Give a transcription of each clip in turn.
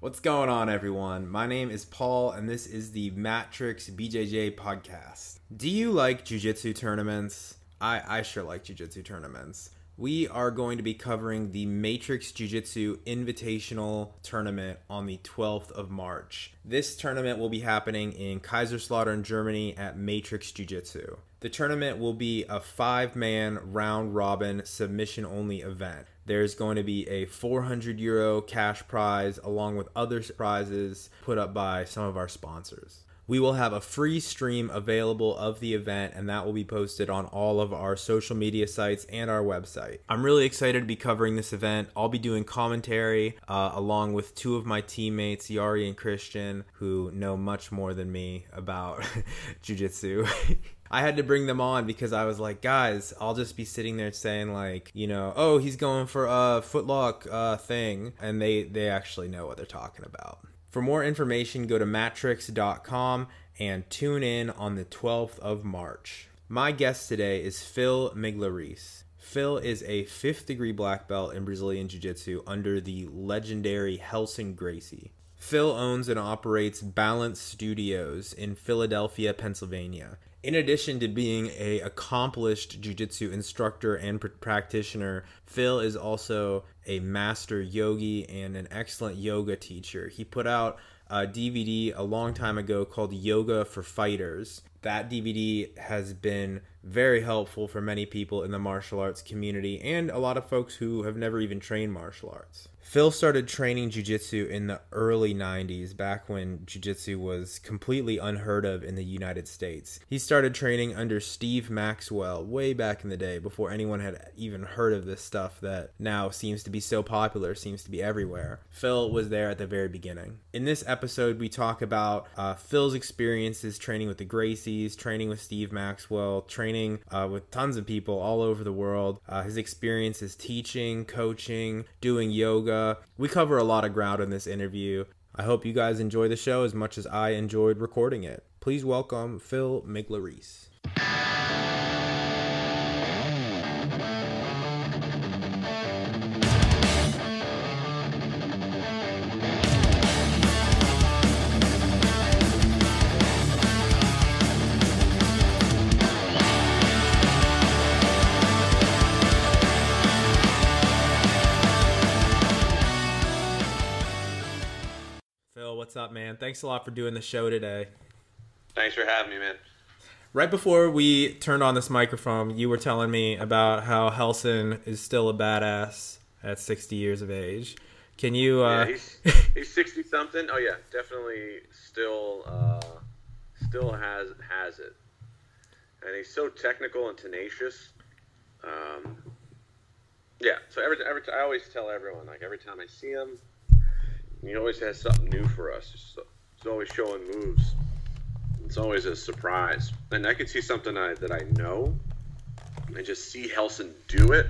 What's going on, everyone? My name is Paul, and this is the Matrix BJJ podcast. Do you like jiu-jitsu tournaments? I sure like jiu-jitsu tournaments. We are going to be covering the Matrix Jiu-Jitsu Invitational Tournament on the 12th of March. This tournament will be happening in Kaiserslautern, Germany at Matrix Jiu-Jitsu. The tournament will be a 5-man round-robin submission-only event. There's going to be a €400 cash prize along with other prizes put up by some of our sponsors. We will have a free stream available of the event, and that will be posted on all of our social media sites and our website. I'm really excited to be covering this event. I'll be doing commentary along with two of my teammates, Yari and Christian, who know much more than me about jiu-jitsu. I had to bring them on because I was like, guys, I'll just be sitting there saying like, you know, oh, he's going for a footlock thing. And they actually know what they're talking about. For more information, go to matrix.com and tune in on the 12th of March. My guest today is Phil Migliarese. Phil is a 5th-degree black belt in Brazilian Jiu-Jitsu under the legendary Relson Gracie. Phil owns and operates Balance Studios in Philadelphia, Pennsylvania. In addition to being an accomplished jiu-jitsu instructor and practitioner, Phil is also a master yogi and an excellent yoga teacher. He put out a DVD a long time ago called Yoga for Fighters. That DVD has been very helpful for many people in the martial arts community and a lot of folks who have never even trained martial arts. Phil started training jiu-jitsu in the early 90s, back when jiu-jitsu was completely unheard of in the United States. He started training under Steve Maxwell way back in the day, before anyone had even heard of this stuff that now seems to be so popular, seems to be everywhere. Phil was there at the very beginning. In this episode, we talk about Phil's experiences training with the Gracies, training with Steve Maxwell, training with tons of people all over the world, his experiences teaching, coaching, doing yoga. We cover a lot of ground in this interview. I hope you guys enjoy the show as much as I enjoyed recording it. Please welcome Phil Migliarese. What's up, man? Thanks a lot for doing the show today. Thanks for having me, man. Right before we turned on this microphone, you were telling me about how Relson is still a badass at 60 years of age. Can you... Yeah, he's 60-something. Oh, yeah. Definitely still has it. And he's so technical and tenacious. Yeah. So I always tell everyone, like, every time I see him, he always has something new for us. He's always showing moves. It's always a surprise. And I can see something that I know and just see Relson do it,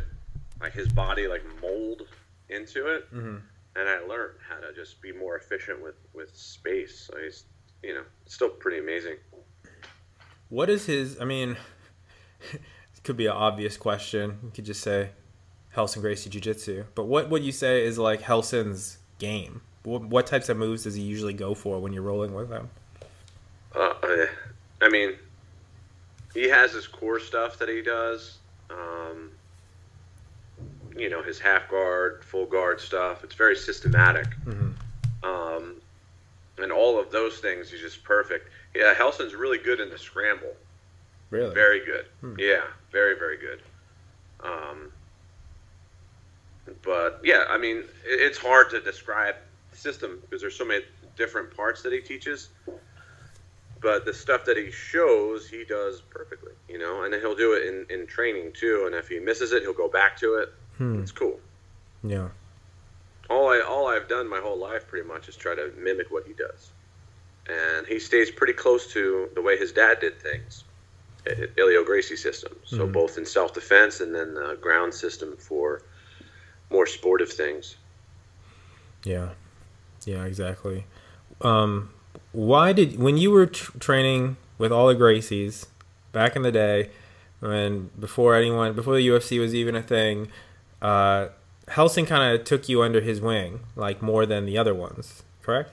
like his body like mold into it. Mm-hmm. And I learned how to just be more efficient with space. So he's, you know, still pretty amazing. What is his, I mean, it could be an obvious question. You could just say Relson Gracie Jiu-Jitsu. But what would you say is like Helson's game? What types of moves does he usually go for when you're rolling with him? I mean, he has his core stuff that he does. You know, his half guard, full guard stuff. It's very systematic. Mm-hmm. And all of those things, he's just perfect. Yeah, Helson's really good in the scramble. Really? Very good. Hmm. Yeah, very, very good. But, yeah, I mean, it's hard to describe the system because there's so many different parts that he teaches. But the stuff that he shows, he does perfectly, you know. And he'll do it in training, too. And if he misses it, he'll go back to it. Hmm. It's cool. Yeah. All I've done my whole life pretty much is try to mimic what he does. And he stays pretty close to the way his dad did things, Helio Gracie system. So both in self-defense and then the ground system for more sportive things. Yeah, exactly. Why did, when you were training with all the Gracies back in the day, when before the UFC was even a thing, Relson kind of took you under his wing, like more than the other ones, correct?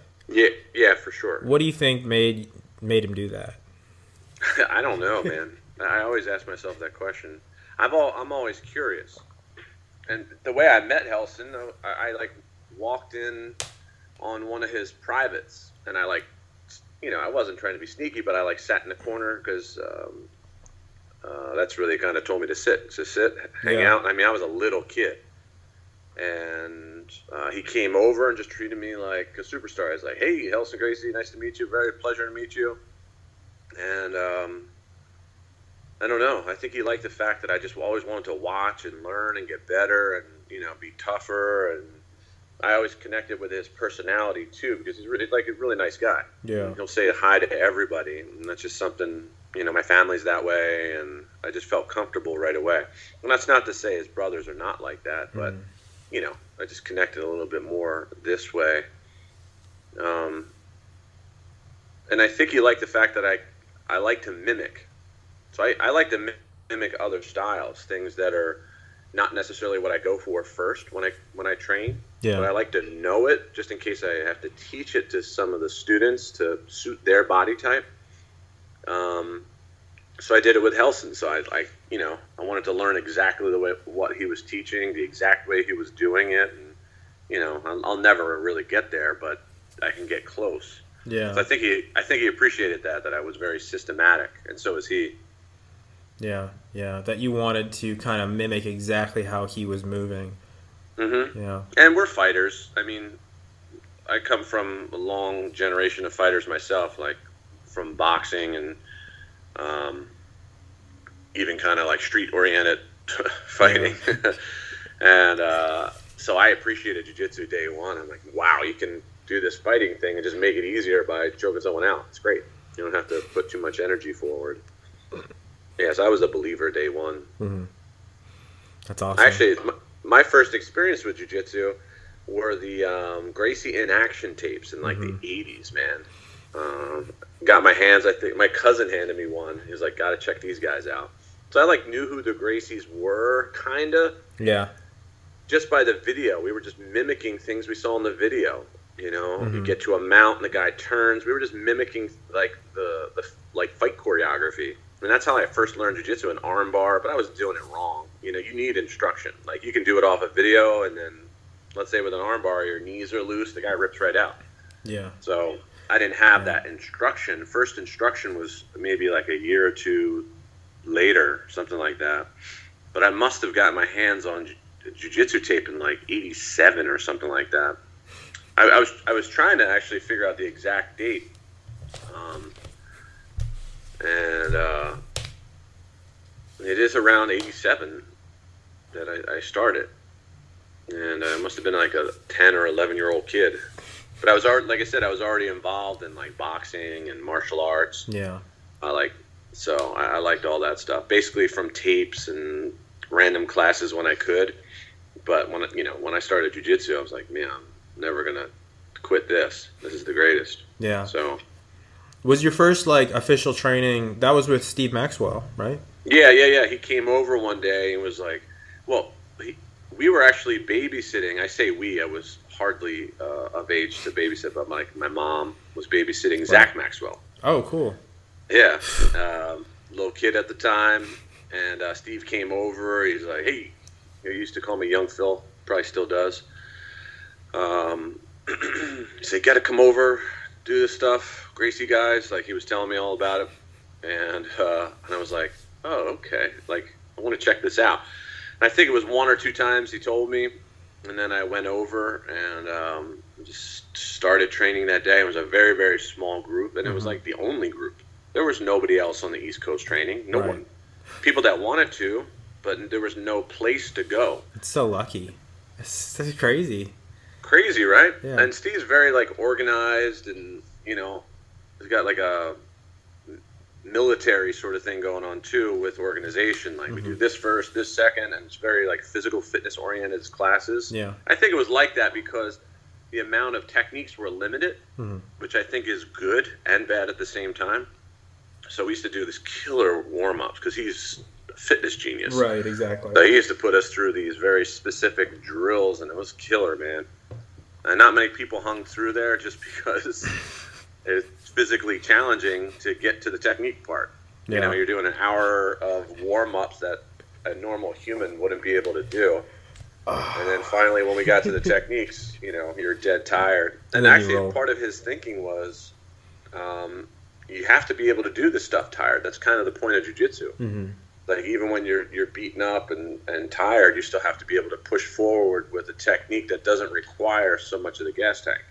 Yeah, for sure. What do you think made him do that? I don't know, man. I always ask myself that question. I'm always curious. And the way I met Helson, I like walked in on one of his privates, and I like, you know, I wasn't trying to be sneaky, but I like sat in the corner because that's really kind of told me to sit, hang out. I mean, I was a little kid, and he came over and just treated me like a superstar. He's like, "Hey, Helson Gracie, nice to meet you. Very pleasure to meet you." And I don't know. I think he liked the fact that I just always wanted to watch and learn and get better and, you know, be tougher. And I always connected with his personality, too, because he's really, like, a really nice guy. Yeah. He'll say hi to everybody. And that's just something, you know, my family's that way. And I just felt comfortable right away. And that's not to say his brothers are not like that. But, you know, I just connected a little bit more this way. And I think he liked the fact that I like to mimic. So I like to mimic other styles, things that are not necessarily what I go for first when I train. Yeah. But I like to know it just in case I have to teach it to some of the students to suit their body type. So I did it with Helson. So I wanted to learn exactly the way what he was teaching, the exact way he was doing it. And, you know, I'll never really get there, but I can get close. Yeah. So I think he appreciated that I was very systematic, and so was he. Yeah, that you wanted to kind of mimic exactly how he was moving. Mm-hmm. Yeah. And we're fighters. I mean, I come from a long generation of fighters myself, like from boxing and even kind of like street-oriented fighting. And so I appreciated jiu-jitsu day one. I'm like, wow, you can do this fighting thing and just make it easier by choking someone out. It's great. You don't have to put too much energy forward. Yes, I was a believer day one. Mm-hmm. That's awesome. Actually, my first experience with jiu-jitsu were the Gracie in action tapes in like the 80s, man. Got my hands, I think, my cousin handed me one. He was like, gotta check these guys out. So I like knew who the Gracies were, kind of. Yeah. Just by the video. We were just mimicking things we saw in the video. You know, you get to a mount and the guy turns. We were just mimicking like the like fight choreography. And that's how I first learned jiu-jitsu, an arm bar, but I was doing it wrong. You know, you need instruction. Like, you can do it off a video, and then, let's say with an arm bar, your knees are loose, the guy rips right out. Yeah. So I didn't have that instruction. First instruction was maybe like a year or two later, something like that. But I must have gotten my hands on jiu-jitsu tape in like 87 or something like that. I was trying to actually figure out the exact date. And it is around 87 that I started. And I must have been like a 10 or 11-year-old kid. But I was already, like I said, I was already involved in like boxing and martial arts. Yeah. I liked all that stuff. Basically from tapes and random classes when I could. But when I started jiu-jitsu, I was like, man, I'm never going to quit this. This is the greatest. Yeah. So was your first, like, official training, that was with Steve Maxwell, right? Yeah. He came over one day and was like, well, we were actually babysitting. I say we. I was hardly of age to babysit, but my mom was babysitting Zach Maxwell. Oh, cool. Yeah. Little kid at the time. And Steve came over. He's like, hey, he used to call me Young Phil. Probably still does. He said, got to come over. Do this stuff, Gracie guys, like he was telling me all about it, and I was like, oh, okay, like I want to check this out. And I think it was one or two times he told me, and then I went over and just started training that day. It was a very, very small group, and it was like the only group. There was nobody else on the East Coast training, no one. People that wanted to, but there was no place to go. It's so lucky. It's crazy. Crazy, right? Yeah. And Steve's very like organized, and you know, he's got like a military sort of thing going on too with organization. Like we do this first, this second, and it's very like physical fitness oriented classes. Yeah, I think it was like that because the amount of techniques were limited, which I think is good and bad at the same time. So we used to do this killer warm ups because he's a fitness genius, right? Exactly. So he used to put us through these very specific drills, and it was killer, man. And not many people hung through there just because it's physically challenging to get to the technique part. Yeah. You know, you're doing an hour of warm-ups that a normal human wouldn't be able to do. And then finally, when we got to the techniques, you know, you're dead tired. And actually, part of his thinking was you have to be able to do this stuff tired. That's kind of the point of jiu-jitsu. Mm-hmm. Like, even when you're beaten up and tired, you still have to be able to push forward with a technique that doesn't require so much of the gas tank.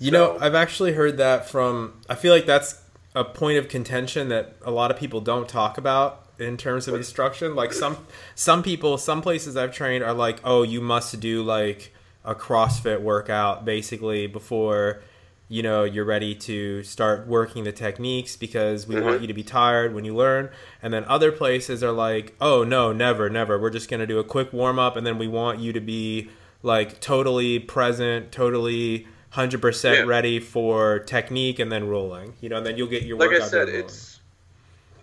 You know, I've actually heard that from – I feel like that's a point of contention that a lot of people don't talk about in terms of instruction. Like, some people, some places I've trained are like, oh, you must do, like, a CrossFit workout, basically, before – you know, you're ready to start working the techniques because we want you to be tired when you learn. And then other places are like, oh, no, never, never. We're just going to do a quick warm-up, and then we want you to be, like, totally present, totally 100% ready for technique and then rolling. You know, and then you'll get your workout. Like I said, it's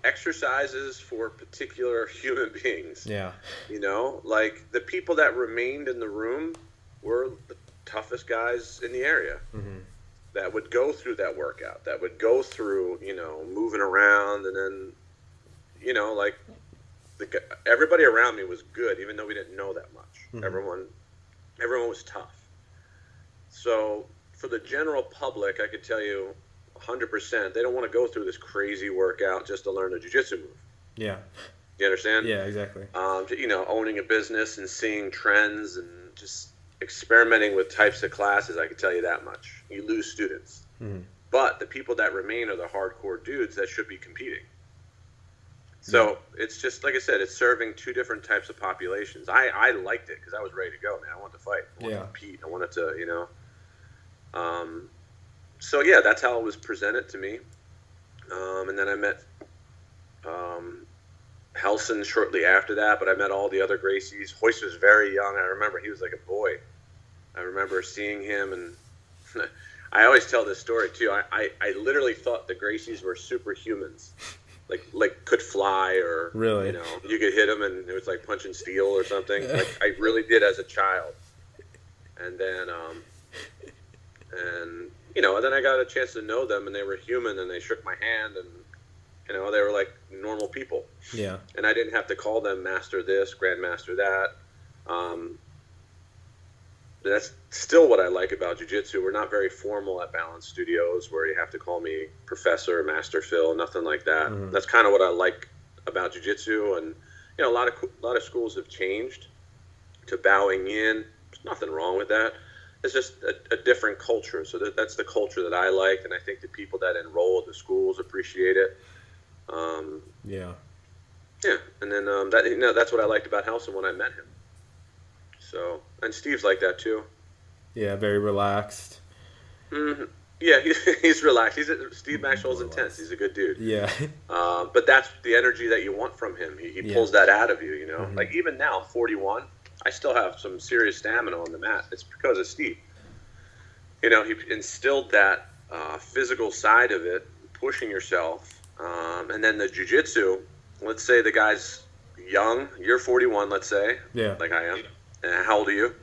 exercises for particular human beings. Yeah. You know, like, the people that remained in the room were the toughest guys in the area. Mm-hmm. That would go through that workout, that would go through, you know, moving around. And then, you know, like, everybody around me was good, even though we didn't know that much. Mm-hmm. Everyone was tough. So for the general public, I could tell you 100%, they don't want to go through this crazy workout just to learn a jiu-jitsu move. Yeah. You understand? Yeah, exactly. You know, owning a business and seeing trends and just experimenting with types of classes, I can tell you that much. You lose students. Mm. But the people that remain are the hardcore dudes that should be competing. So it's just, like I said, it's serving two different types of populations. I liked it because I was ready to go, man. I wanted to fight. I wanted to compete. I wanted to, you know. So, yeah, that's how it was presented to me. And then I met Helson shortly after that, but I met all the other Gracies. Hoyce was very young. I remember he was like a boy. I remember seeing him, and I always tell this story too. I literally thought the Gracies were superhumans, like could fly, or really, you know, you could hit them and it was like punching steel or something. Like, I really did as a child. And then, and you know, then I got a chance to know them, and they were human, and they shook my hand, and you know, they were like normal people. Yeah. And I didn't have to call them master this, grandmaster that. That's still what I like about jiu-jitsu. We're not very formal at Balance Studios where you have to call me Professor, Master Phil, nothing like that. Mm-hmm. That's kind of what I like about jiu-jitsu. And, you know, a lot of schools have changed to bowing in. There's nothing wrong with that. It's just a different culture. So that's the culture that I like. And I think the people that enroll at the schools appreciate it. Yeah. And then that, you know, that's what I liked about Helson when I met him. So, and Steve's like that too. Yeah, very relaxed. Mm-hmm. Yeah, he's relaxed. Steve Maxwell's intense. He's a good dude. Yeah. But that's the energy that you want from him. He pulls that out of you, you know. Mm-hmm. Like, even now, 41, I still have some serious stamina on the mat. It's because of Steve. You know, he instilled that physical side of it, pushing yourself. And then the jiu-jitsu, let's say the guy's young, you're 41, let's say, like I am. And how old are you?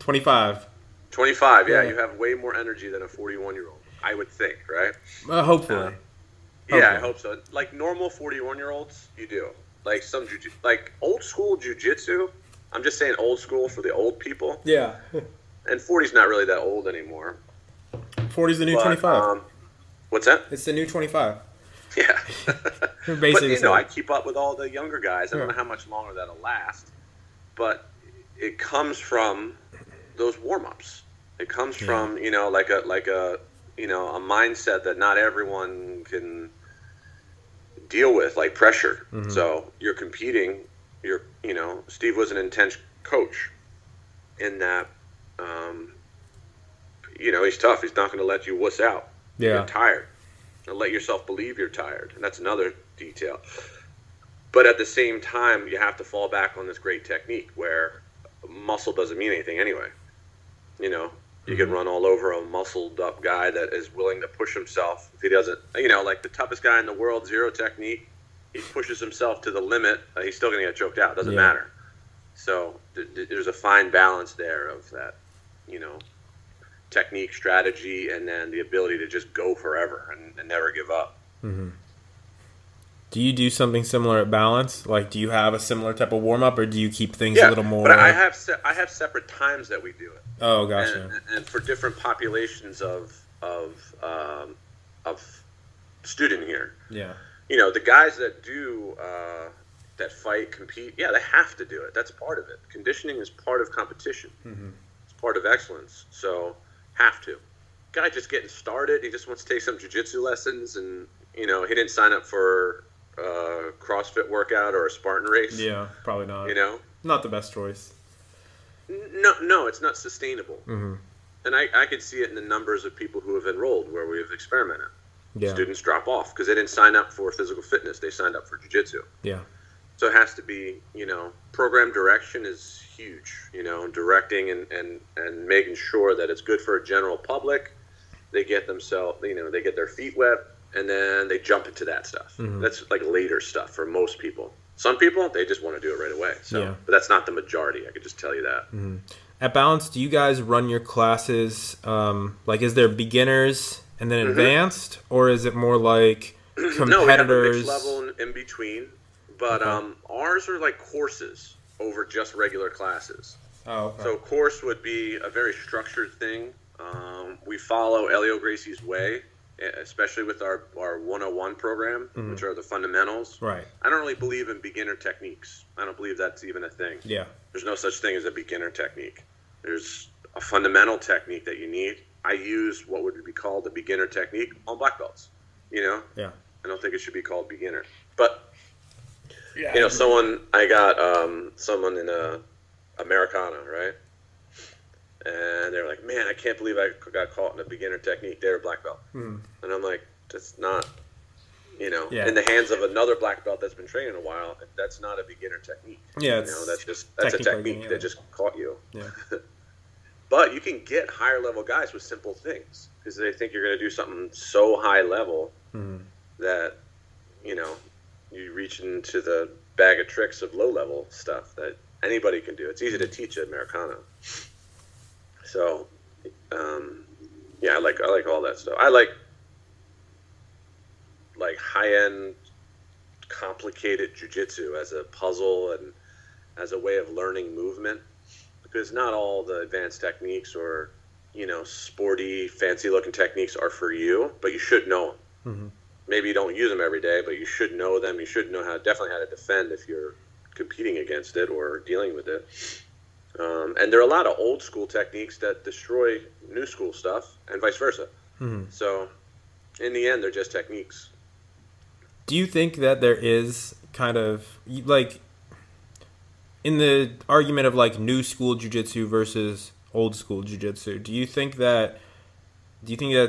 25. 25, yeah. You have way more energy than a 41-year-old, I would think, right? Hopefully. Yeah, I hope so. Like, normal 41-year-olds, you do. Like, like old school jiu-jitsu, I'm just saying old school for the old people. Yeah. And 40's not really that old anymore. 40's the new 25. What's that? It's the new 25. Yeah. Basically, but, you know, I keep up with all the younger guys. I don't know how much longer that'll last. But it comes from those warm-ups. It comes from, you know, like a you know, a mindset that not everyone can deal with, like pressure. Mm-hmm. So you're competing. You know, Steve was an intense coach in that, you know, he's tough. He's not going to let you wuss out. Yeah. You're tired. Let yourself believe you're tired, and that's another detail. But at the same time, you have to fall back on this great technique where muscle doesn't mean anything anyway. You know, you can run all over a muscled up guy that is willing to push himself. If he doesn't, you know, like the toughest guy in the world, zero technique, he pushes himself to the limit, he's still gonna get choked out. Doesn't matter. So there's a fine balance there of that, you know, technique, strategy, and then the ability to just go forever and never give up. Mm-hmm. Do you do something similar at Balance? Like, do you have a similar type of warm-up, or do you keep things a little more... Yeah, but I have separate times that we do it. Oh, gotcha. And for different populations of student here. Yeah. You know, the guys that do... that fight, compete, they have to do it. That's part of it. Conditioning is part of competition. Mm-hmm. It's part of excellence. So, have to. Guy just getting started, he just wants to take some jiu-jitsu lessons, and, you know, he didn't sign up for a CrossFit workout or a Spartan race. Yeah, probably not. You know? Not the best choice. No, it's not sustainable. Mm-hmm. And I could see it in the numbers of people who have enrolled where we've experimented. Yeah. Students drop off because they didn't sign up for physical fitness. They signed up for jiu-jitsu. Yeah. So it has to be, you know, program direction is huge, you know, directing and making sure that it's good for a general public. They get themselves, you know, they get their feet wet, and then they jump into that stuff. Mm-hmm. That's like later stuff for most people. Some people, they just want to do it right away. So, yeah. But that's not the majority. I could just tell you that. Mm-hmm. At Balance, do you guys run your classes, like, is there beginners and then advanced, mm-hmm. or is it more like competitors? No, we have a mixed level in between. But okay. Ours are like courses over just regular classes. Oh, okay. So course would be a very structured thing. We follow Helio Gracie's way, especially with our 101 program, mm-hmm. which are the fundamentals. Right. I don't really believe in beginner techniques. I don't believe that's even a thing. Yeah. There's no such thing as a beginner technique. There's a fundamental technique that you need. I use what would be called a beginner technique on black belts. You know? Yeah. I don't think it should be called beginner. But... Yeah. You know, I got someone in Americana, right? And they were like, man, I can't believe I got caught in a beginner technique. They're a black belt. Mm. And I'm like, that's not, you know, in the hands of another black belt that's been training a while, that's not a beginner technique. Yeah. You know, that's a technique that just caught you. Yeah. But you can get higher level guys with simple things because they think you're going to do something so high level that, you know, you reach into the bag of tricks of low-level stuff that anybody can do. It's easy to teach at Americana. So, I like all that stuff. I like high-end, complicated jiu-jitsu as a puzzle and as a way of learning movement, because not all the advanced techniques or, you know, sporty, fancy-looking techniques are for you, but you should know them. Mm-hmm. Maybe you don't use them every day, but you should know them. You should know how to defend if you're competing against it or dealing with it. And there are a lot of old school techniques that destroy new school stuff and vice versa. Mm-hmm. So in the end, they're just techniques. Do you think that there is kind of like in the argument of like new school jiu-jitsu versus old school jiu-jitsu, do you think that's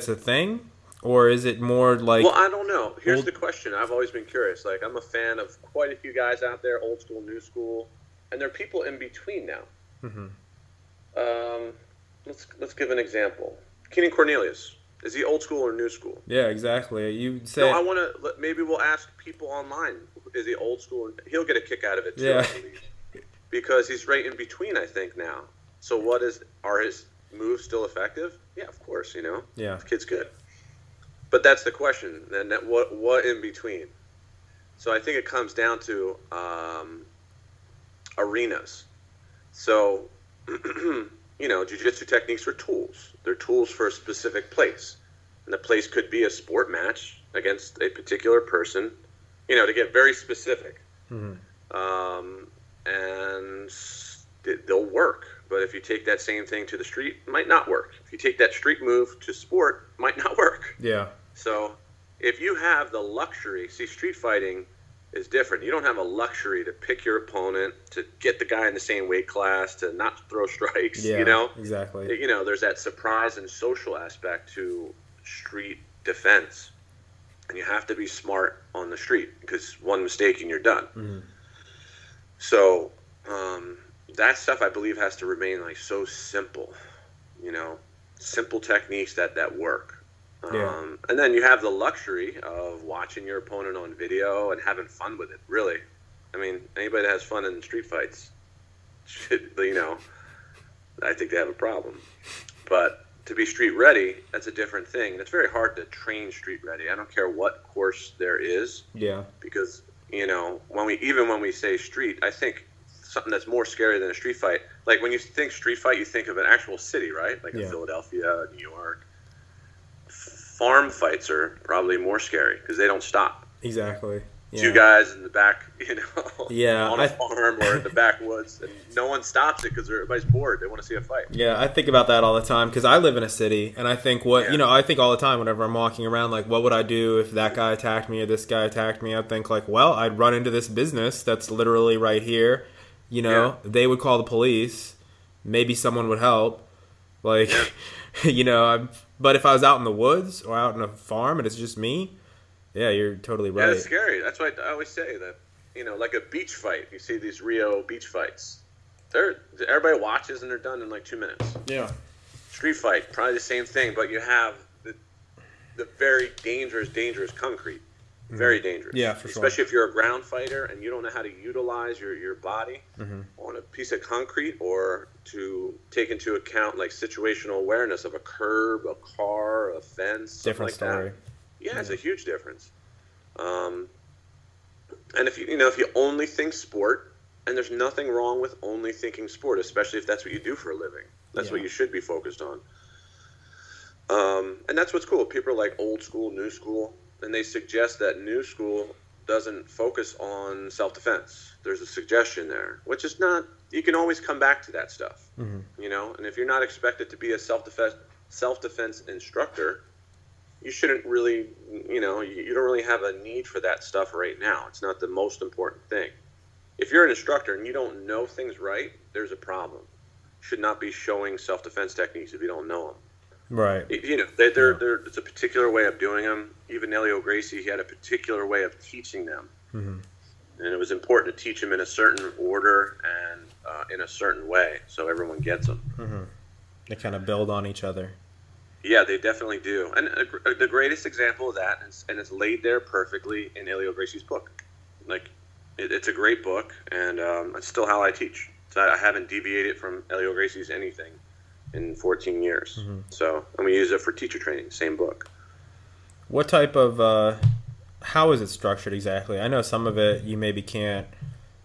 a thing? Or is it more like... Well, I don't know. Here's the question. I've always been curious. Like, I'm a fan of quite a few guys out there, old school, new school, and there are people in between now. Mm-hmm. Let's give an example. Keenan Cornelius. Is he old school or new school? Yeah, exactly. You said... No, I want to... Maybe we'll ask people online, is he old school? He'll get a kick out of it, too. Yeah. Because he's right in between, I think, now. So are his moves still effective? Yeah, of course, you know? Yeah. The kid's good. But that's the question, and that what in between? So I think it comes down to arenas. So, you know, jiu-jitsu techniques are tools. They're tools for a specific place. And the place could be a sport match against a particular person, you know, to get very specific. Mm-hmm. And they'll work. But if you take that same thing to the street, it might not work. If you take that street move to sport, it might not work. Yeah. So if you have the luxury, see, street fighting is different. You don't have a luxury to pick your opponent, to get the guy in the same weight class, to not throw strikes, yeah, you know? Exactly. You know, there's that surprise and social aspect to street defense. And you have to be smart on the street because one mistake and you're done. Mm. So, that stuff, I believe, has to remain, like, so simple, you know, simple techniques that work. Yeah. And then you have the luxury of watching your opponent on video and having fun with it, really. I mean, anybody that has fun in street fights should, you know, I think they have a problem. But to be street ready, that's a different thing. That's very hard to train street ready. I don't care what course there is. Yeah. Because, you know, when we say street, I think something that's more scary than a street fight. Like when you think street fight, you think of an actual city, right? Like in Philadelphia, New York. Farm fights are probably more scary because they don't stop. Exactly. Yeah. Two guys in the back, you know, on a farm or in the backwoods, and no one stops it because everybody's bored. They want to see a fight. Yeah, I think about that all the time because I live in a city, and I think I think all the time whenever I'm walking around, like, what would I do if that guy attacked me or this guy attacked me? I think like, well, I'd run into this business that's literally right here. You know, they would call the police. Maybe someone would help. Like, you know, but if I was out in the woods or out in a farm and it's just me. Yeah, you're totally right. Yeah, it's scary. That's why I always say that, you know, like a beach fight. You see these Rio beach fights. Everybody watches and they're done in like 2 minutes. Yeah. Street fight, probably the same thing, but you have the very dangerous concrete. Mm-hmm. Very dangerous. Yeah, for sure. Especially if you're a ground fighter and you don't know how to utilize your body on a piece of concrete, or to take into account like situational awareness of a curb, a car, a fence. Different something story. Like that. Yeah, it's a huge difference. And if you only think sport, and there's nothing wrong with only thinking sport, especially if that's what you do for a living. That's what you should be focused on. And that's what's cool. People are like old school, new school, and they suggest that new school doesn't focus on self-defense. There's a suggestion there, which is not. You can always come back to that stuff, you know. And if you're not expected to be a self-defense instructor, you shouldn't really, you know, you don't really have a need for that stuff right now. It's not the most important thing. If you're an instructor and you don't know things right, there's a problem. You should not be showing self-defense techniques if you don't know them. Right. You know, it's a particular way of doing them. Even Helio Gracie, he had a particular way of teaching them. And it was important to teach them in a certain order and in a certain way so everyone gets them. They kind of build on each other. Yeah, they definitely do. And the greatest example of that, and it's laid there perfectly in Helio Gracie's book. Like, it's a great book, and it's still how I teach. So I haven't deviated from Helio Gracie's anything in 14 years. So I'm going to use it for teacher training, same book. What type of how is it structured exactly? I know some of it you maybe can't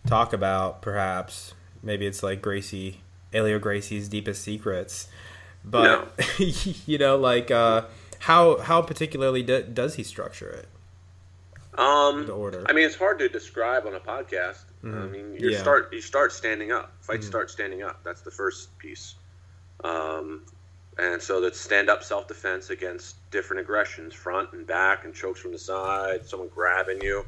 talk about, perhaps. Maybe it's like Helio Gracie's deepest secrets. But, no. You know, like, how particularly does he structure it? The order. I mean, it's hard to describe on a podcast. I mean, you start standing up. Fights start standing up. That's the first piece. And so that's stand-up self-defense against different aggressions, front and back, and chokes from the side, someone grabbing you.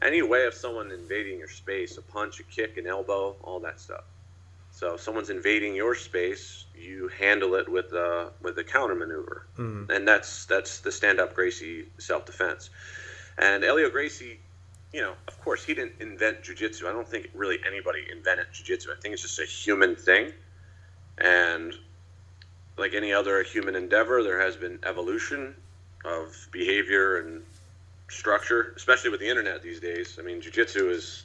Any way of someone invading your space, a punch, a kick, an elbow, all that stuff. So if someone's invading your space, you handle it with a counter maneuver, and that's the stand-up Gracie self-defense. And Helio Gracie, you know, of course, he didn't invent jiu-jitsu. I don't think really anybody invented jiu-jitsu. I think it's just a human thing, and like any other human endeavor, there has been evolution of behavior and structure, especially with the internet these days. I mean, jiu-jitsu is.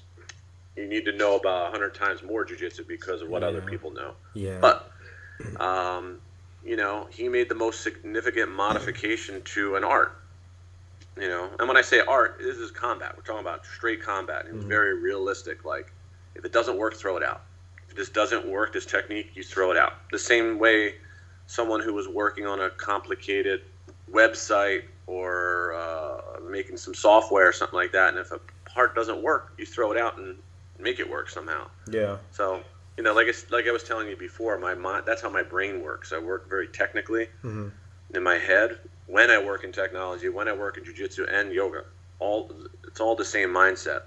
You need to know about 100 times more jiu-jitsu because of what other people know. Yeah. But, you know, he made the most significant modification to an art, you know. And when I say art, this is combat. We're talking about straight combat. It was very realistic. Like, if it doesn't work, throw it out. If this doesn't work, this technique, you throw it out. The same way someone who was working on a complicated website or making some software or something like that, and if a part doesn't work, you throw it out and make it work somehow. Yeah. So, you know, like I was telling you before, my mind, that's how my brain works. I work very technically in my head. When I work in technology, when I work in jiu-jitsu and yoga, it's all the same mindset.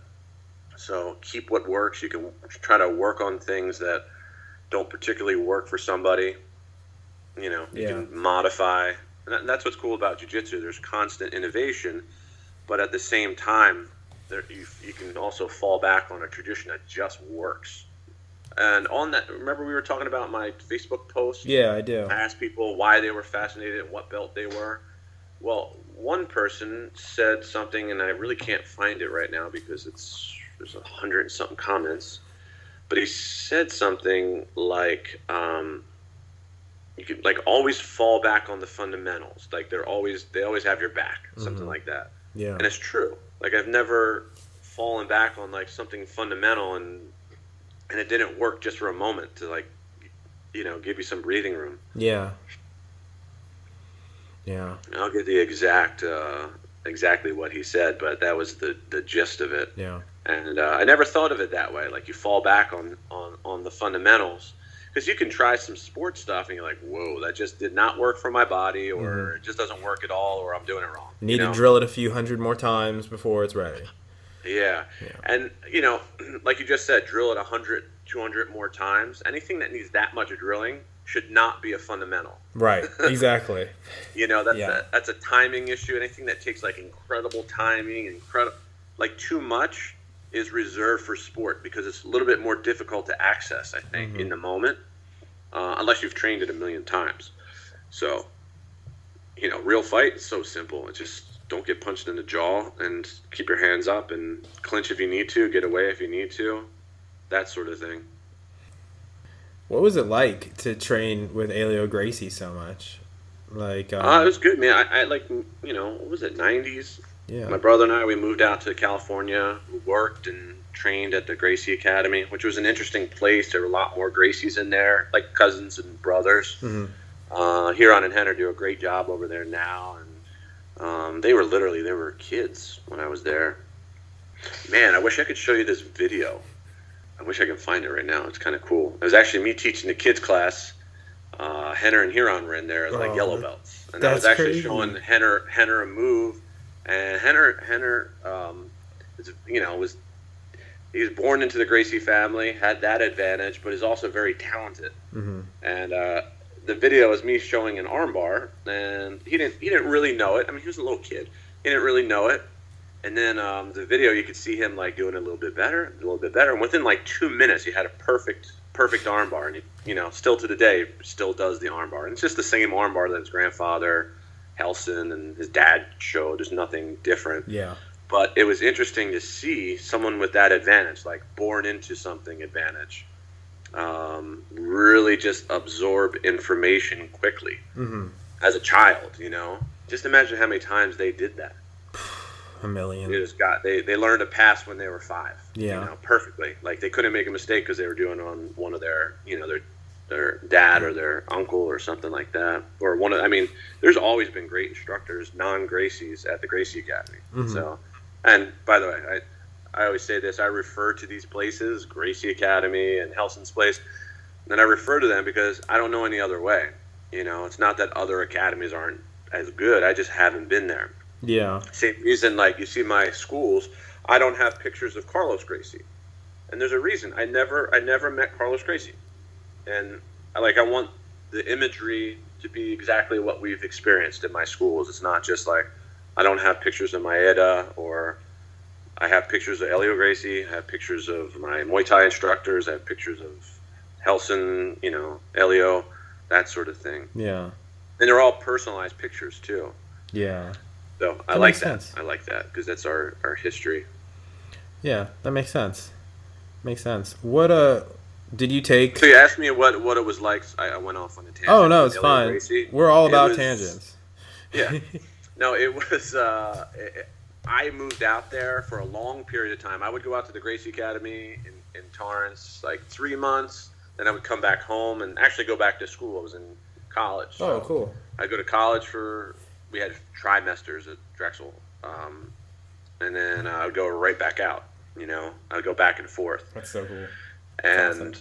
So keep what works. You can try to work on things that don't particularly work for somebody. You know, you can modify. And that's what's cool about jiu-jitsu. There's constant innovation, but at the same time, you can also fall back on a tradition that just works. And on that, remember we were talking about my Facebook post? Yeah, I do. I asked people why they were fascinated and what belt they were. Well, one person said something, and I really can't find it right now because there's 100-something comments. But he said something like, you can like always fall back on the fundamentals. Like they always have your back, something mm-hmm. like that. Yeah. And it's true. Like I've never fallen back on like something fundamental and it didn't work just for a moment to like, you know, give you some breathing room. Yeah. Yeah. I'll get the exact, exactly what he said, but that was the gist of it. Yeah. And I never thought of it that way. Like you fall back on the fundamentals, because you can try some sports stuff and you're like, whoa, that just did not work for my body, or mm-hmm. it just doesn't work at all, or I'm doing it wrong. Need to drill it a few hundred more times before it's ready. Yeah. And, you know, like you just said, drill it 100, 200 more times. Anything that needs that much of drilling should not be a fundamental. Right, exactly. You know, that's a timing issue. Anything that takes, like, incredible timing, like, too much is reserved for sport because it's a little bit more difficult to access, I think, mm-hmm. in the moment, unless you've trained it a million times. So, you know, real fight is so simple. It's just... don't get punched in the jaw and keep your hands up and clinch if you need to, get away if you need to, that sort of thing. What was it like to train with Helio Gracie so much? Like, it was good, man. I like, you know, what was it, 90s? Yeah. My brother and I, we moved out to California, worked and trained at the Gracie Academy, which was an interesting place. There were a lot more Gracies in there, like cousins and brothers. Mm-hmm. Heron and Henner do a great job over there now. And they were kids when I was there. Man, I wish I could show you this video. I wish I could find it right now. It's kind of cool. It was actually me teaching the kids class. Henner and Heron were in there as like yellow belts, and I was actually crazy. Showing Henner a move. And Henner, he was born into the Gracie family, had that advantage, but is also very talented. Mm-hmm. And the video is me showing an armbar, and he didn't really know it. I mean, he was a little kid. He didn't really know it. And then the video, you could see him like doing a little bit better. And within like 2 minutes, he had a perfect armbar. And he, you know, still to the day, still does the armbar. And it's just the same armbar that his grandfather, Helson, and his dad showed. There's nothing different. Yeah. But it was interesting to see someone with that advantage, like born into something advantage. Really just absorb information quickly mm-hmm. as a child, you know. Just imagine how many times they did that. A million. They just they learned to pass when they were 5. Yeah. You know, perfectly. Like they couldn't make a mistake because they were doing on one of their, you know, their dad or their uncle or something like that. Or there's always been great instructors, non-Gracies at the Gracie Academy. Mm-hmm. So, and by the way, I always say this, I refer to these places, Gracie Academy and Helson's place, and I refer to them because I don't know any other way. You know, it's not that other academies aren't as good. I just haven't been there. Yeah. Same reason, like, you see my schools, I don't have pictures of Carlos Gracie. And there's a reason. I never met Carlos Gracie. And, I want the imagery to be exactly what we've experienced in my schools. It's not just, like, I don't have pictures of Maeda or... I have pictures of Helio Gracie. I have pictures of my Muay Thai instructors. I have pictures of Helson, you know, Helio, that sort of thing. Yeah. And they're all personalized pictures, too. Yeah. So I like that. I like that because that's our history. Yeah, that makes sense. Makes sense. What did you take... So you asked me what it was like. I went off on a tangent. Oh, no, it's fine. Gracie. We're all about tangents. Yeah. No, it was... I moved out there for a long period of time. I would go out to the Gracie Academy in Torrance, like 3 months. Then I would come back home and actually go back to school. I was in college. So oh, cool. I'd go to college we had trimesters at Drexel. And then I would go right back out, you know. I would go back and forth. That's so cool. And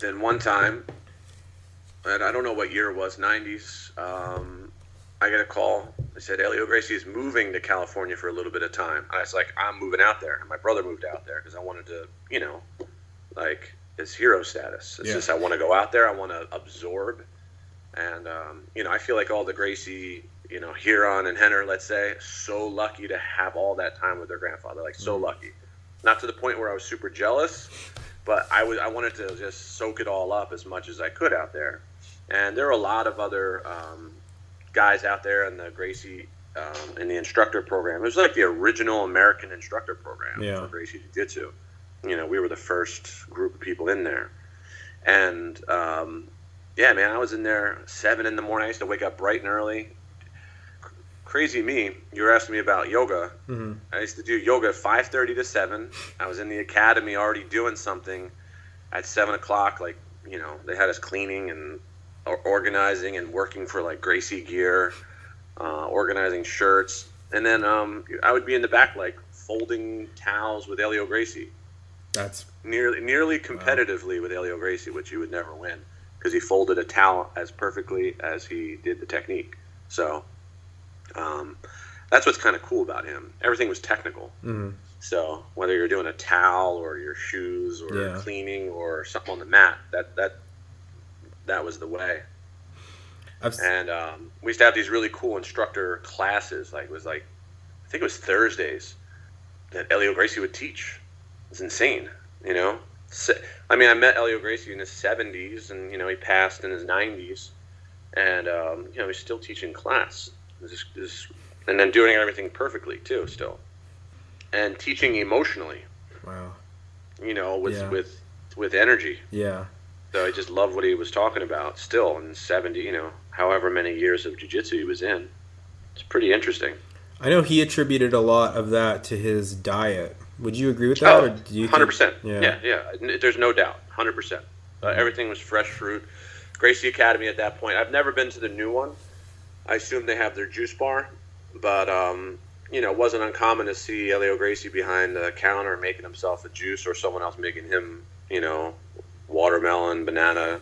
then one time, and I don't know what year it was, 90s, I got a call. They said, Helio Gracie is moving to California for a little bit of time. And I was like, I'm moving out there. And my brother moved out there because I wanted to, you know, like his hero status. It's just I want to go out there. I want to absorb. And, you know, I feel like all the Gracie, you know, Heron and Henner, let's say, so lucky to have all that time with their grandfather. Like, so lucky. Not to the point where I was super jealous, but I wanted to just soak it all up as much as I could out there. And there are a lot of other guys out there in the Gracie in the instructor program. It was like the original American instructor program for Gracie Jiu-Jitsu. You know, we were the first group of people in there. And yeah, man, I was in there 7 a.m. I used to wake up bright and early. Crazy me, you were asking me about yoga. Mm-hmm. I used to do yoga 5:30 to 7. I was in the academy already doing something at 7 o'clock. Like, you know, they had us cleaning and organizing and working for like Gracie Gear, organizing shirts. And then I would be in the back like folding towels with Helio Gracie. That's nearly competitively with Helio Gracie, which you would never win, because he folded a towel as perfectly as he did the technique. So that's what's kind of cool about him. Everything was technical. Mm-hmm. So whether you're doing a towel or your shoes or cleaning or something on the mat, that was the way. And we used to have these really cool instructor classes. Like, it was like, I think it was Thursdays that Helio Gracie would teach. It's insane, you know? I mean, I met Helio Gracie in his 70s, and, you know, he passed in his 90s. And, you know, he's still teaching class. And then doing everything perfectly, too, still. And teaching emotionally. Wow. You know, with energy. Yeah. So I just loved what he was talking about still in 70, you know, however many years of jiu-jitsu he was in. It's pretty interesting. I know he attributed a lot of that to his diet. Would you agree with that? 100%. Yeah. There's no doubt. 100%. Everything was fresh fruit. Gracie Academy at that point. I've never been to the new one. I assume they have their juice bar. But, you know, it wasn't uncommon to see Helio Gracie behind the counter making himself a juice, or someone else making him, you know, watermelon, banana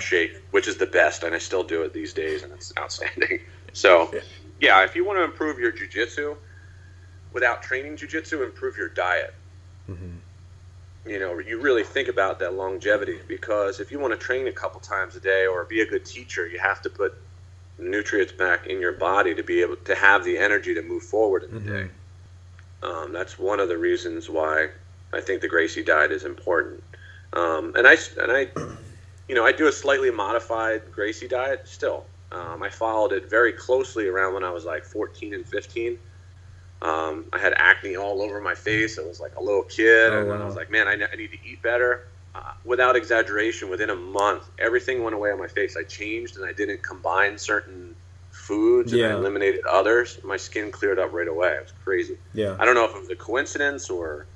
shake, which is the best, and I still do it these days, and it's outstanding. So, yeah, if you want to improve your jiu-jitsu without training jiu-jitsu, improve your diet. Mm-hmm. You know, you really think about that longevity, because if you want to train a couple times a day or be a good teacher, you have to put nutrients back in your body to be able to have the energy to move forward in the day. That's one of the reasons why I think the Gracie diet is important. And I, you know, I do a slightly modified Gracie diet still. I followed it very closely around when I was like 14 and 15. I had acne all over my face. I was like a little kid. Oh, wow. And I was like, man, I need to eat better. Without exaggeration, within a month, everything went away on my face. I changed, and I didn't combine certain foods, and I eliminated others. My skin cleared up right away. It was crazy. Yeah. I don't know if it was a coincidence or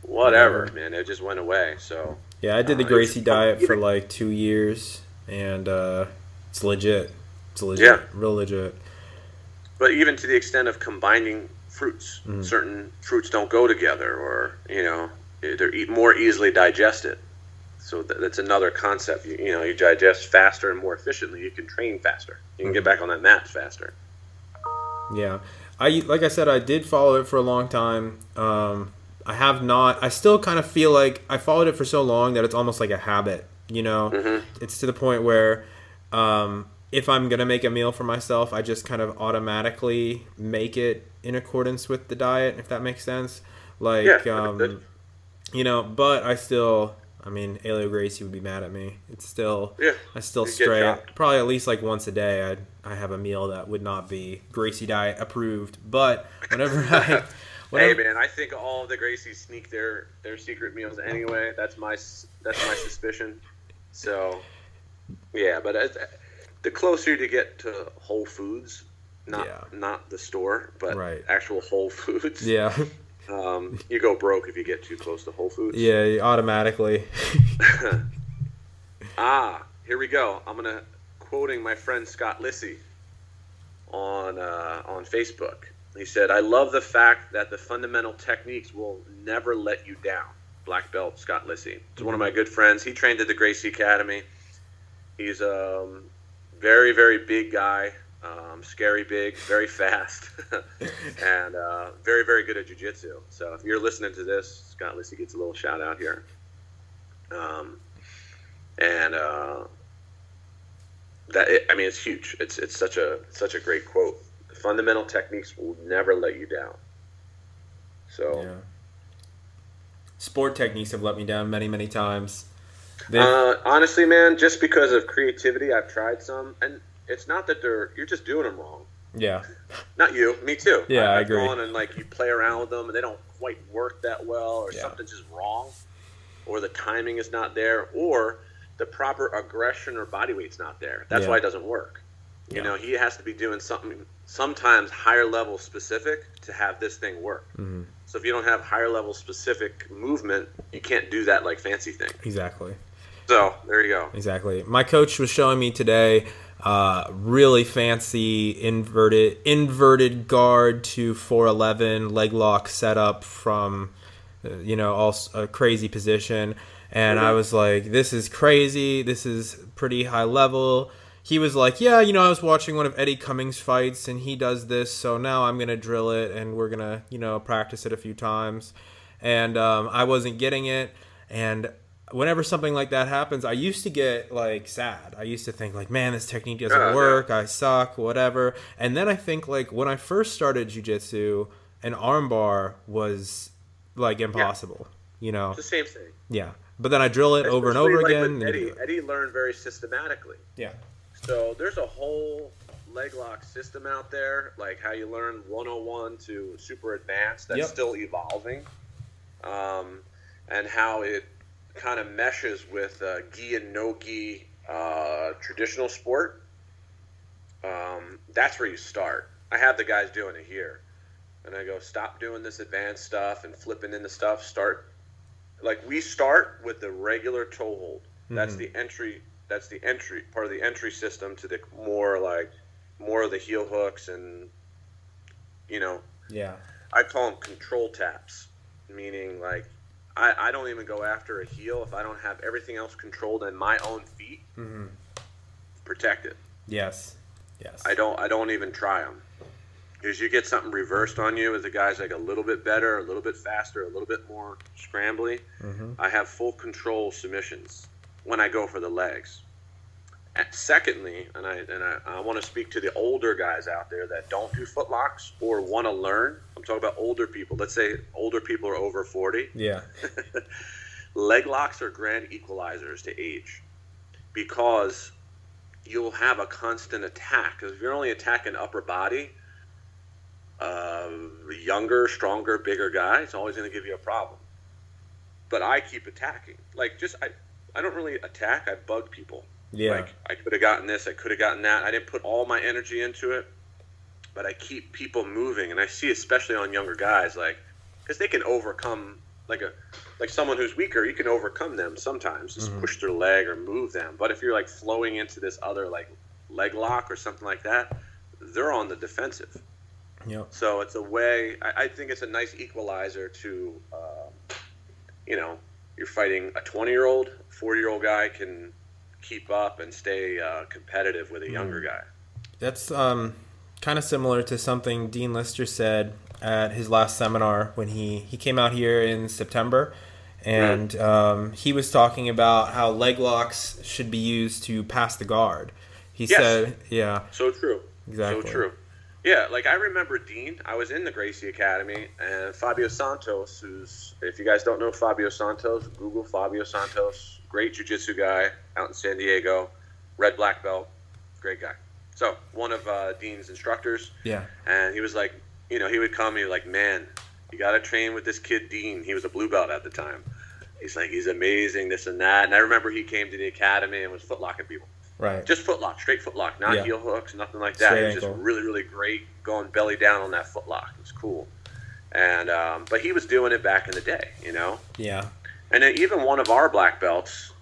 whatever, man. It just went away. So yeah, I did the Gracie diet for like 2 years, and it's legit. It's legit. Yeah. Real legit. But even to the extent of combining fruits, certain fruits don't go together, or, you know, they're more easily digested. So that's another concept. You know, you digest faster and more efficiently. You can train faster. You can get back on that mat faster. Yeah. Like I said, I did follow it for a long time. I have not. I still kind of feel like I followed it for so long that it's almost like a habit, you know? Mm-hmm. It's to the point where if I'm going to make a meal for myself, I just kind of automatically make it in accordance with the diet, if that makes sense. Like, you know, but I still, I mean, Helio Gracie would be mad at me. It's still, I still stray. Probably at least like once a day I have a meal that would not be Gracie diet approved. But whenever I... Hey man, I think all the Gracies sneak their secret meals anyway. That's my suspicion. So, yeah, but the closer you get to Whole Foods, not the store, but actual Whole Foods. Yeah. You go broke if you get too close to Whole Foods. Yeah, automatically. Here we go. I'm gonna quoting my friend Scott Lissy on Facebook. He said, "I love the fact that the fundamental techniques will never let you down." Black belt Scott Lissy. He's one of my good friends. He trained at the Gracie Academy. He's a very, very big guy, scary big, very fast, and very, very good at jiu-jitsu. So if you're listening to this, Scott Lissy gets a little shout out here. It's huge. It's such a great quote. Fundamental techniques will never let you down. So, sport techniques have let me down many, many times. Honestly, man, just because of creativity, I've tried some, and it's not that you're just doing them wrong. Yeah. Not you, me too. Yeah, I agree. And like you play around with them, and they don't quite work that well, or something's just wrong, or the timing is not there, or the proper aggression or body weight's not there. That's why it doesn't work. Yeah. You know, he has to be doing something sometimes higher level specific to have this thing work. Mm-hmm. So if you don't have higher level specific movement, you can't do that like fancy thing. Exactly. So there you go. Exactly. My coach was showing me today really fancy inverted guard to 411 leg lock setup from a crazy position, and I was like, this is crazy. This is pretty high level. He was like, yeah, I was watching one of Eddie Cummings' fights, and he does this, so now I'm going to drill it, and we're going to, practice it a few times. And I wasn't getting it, and whenever something like that happens, I used to get, sad. I used to think, man, this technique doesn't work, I suck, whatever. And then I think, when I first started jiu-jitsu, an armbar was, impossible, It's the same thing. Yeah. But then I drill it over and over again. Eddie learned very systematically. Yeah. So there's a whole leg lock system out there, like how you learn 101 to super advanced, that's still evolving, and how it kind of meshes with gi and no gi traditional sport. That's where you start. I have the guys doing it here, and I go, stop doing this advanced stuff and flipping into stuff. We start with the regular toe hold. That's the entry. That's the entry part of the entry system to the more of the heel hooks and I call them control taps, meaning I don't even go after a heel if I don't have everything else controlled and my own feet protected. Yes. I don't even try them, because you get something reversed on you with the guy's a little bit better, a little bit faster, a little bit more scrambly. I have full control submissions when I go for the legs. And secondly, I want to speak to the older guys out there that don't do footlocks or want to learn. I'm talking about older people. Let's say older people are over 40. Yeah. Leg locks are grand equalizers to age, because you'll have a constant attack. Because if you're only attacking upper body, younger, stronger, bigger guy, it's always going to give you a problem. But I keep attacking. I don't really attack. I bug people. Yeah. I could have gotten this. I could have gotten that. I didn't put all my energy into it, but I keep people moving. And I see, especially on younger guys, because they can overcome, someone who's weaker, you can overcome them sometimes. Just push their leg or move them. But if you're, flowing into this other, leg lock or something like that, they're on the defensive. Yep. So it's a way – I think it's a nice equalizer to, you're fighting a 20-year-old, 40-year-old guy can keep up and stay competitive with a younger guy. That's kind of similar to something Dean Lister said at his last seminar when he came out here in September. And he was talking about how leg locks should be used to pass the guard. He said, yeah. So true. Exactly. So true. Yeah, I remember Dean. I was in the Gracie Academy, and Fabio Santos, who's, if you guys don't know Fabio Santos, Google Fabio Santos, great jiu-jitsu guy out in San Diego, red black belt, great guy. So one of Dean's instructors. Yeah. And he was he would come, he was man, you got to train with this kid Dean. He was a blue belt at the time. He's he's amazing, this and that. And I remember he came to the academy and was footlocking people. Right. Just footlock, straight footlock, not heel hooks, nothing like that. It was just really, really great going belly down on that footlock. It was cool. And but he was doing it back in the day, Yeah. And then even one of our black belts,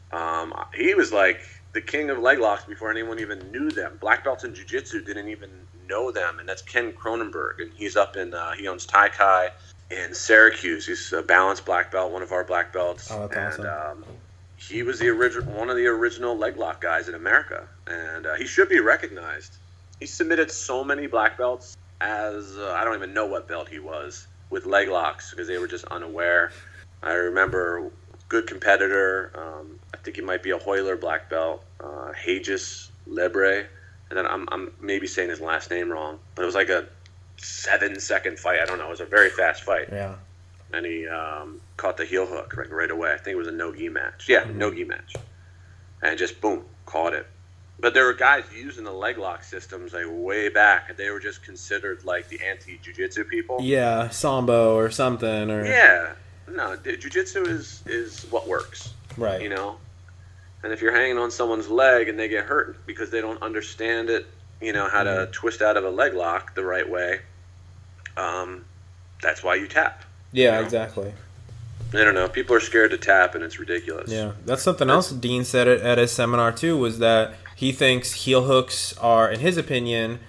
he was the king of leg locks before anyone even knew them. Black belts in jiu-jitsu didn't even know them, and that's Ken Cronenberg. And he's up in he owns Tai Kai in Syracuse. He's a balanced black belt, one of our black belts. Oh, that's awesome. He was one of the original leg lock guys in America, and he should be recognized. He submitted so many black belts as I don't even know what belt he was with leg locks, because they were just unaware. I remember good competitor. I think he might be a Hoyler black belt, Hagis Lebre, and then I'm maybe saying his last name wrong, but it was a 7-second fight. I don't know. It was a very fast fight. Yeah. And he caught the heel hook right away. I think it was a no-gi match. Yeah, no-gi match. And just, boom, caught it. But there were guys using the leg lock systems way back. They were just considered the anti-jiu-jitsu people. Yeah, sambo or something. Or... Yeah. No, jiu-jitsu is what works. Right. And if you're hanging on someone's leg and they get hurt because they don't understand it, you know, how to twist out of a leg lock the right way, that's why you tap. Yeah, you know? Exactly. I don't know. People are scared to tap, and it's ridiculous. Yeah, that's something else Dean said at his seminar, too, was that he thinks heel hooks are, in his opinion,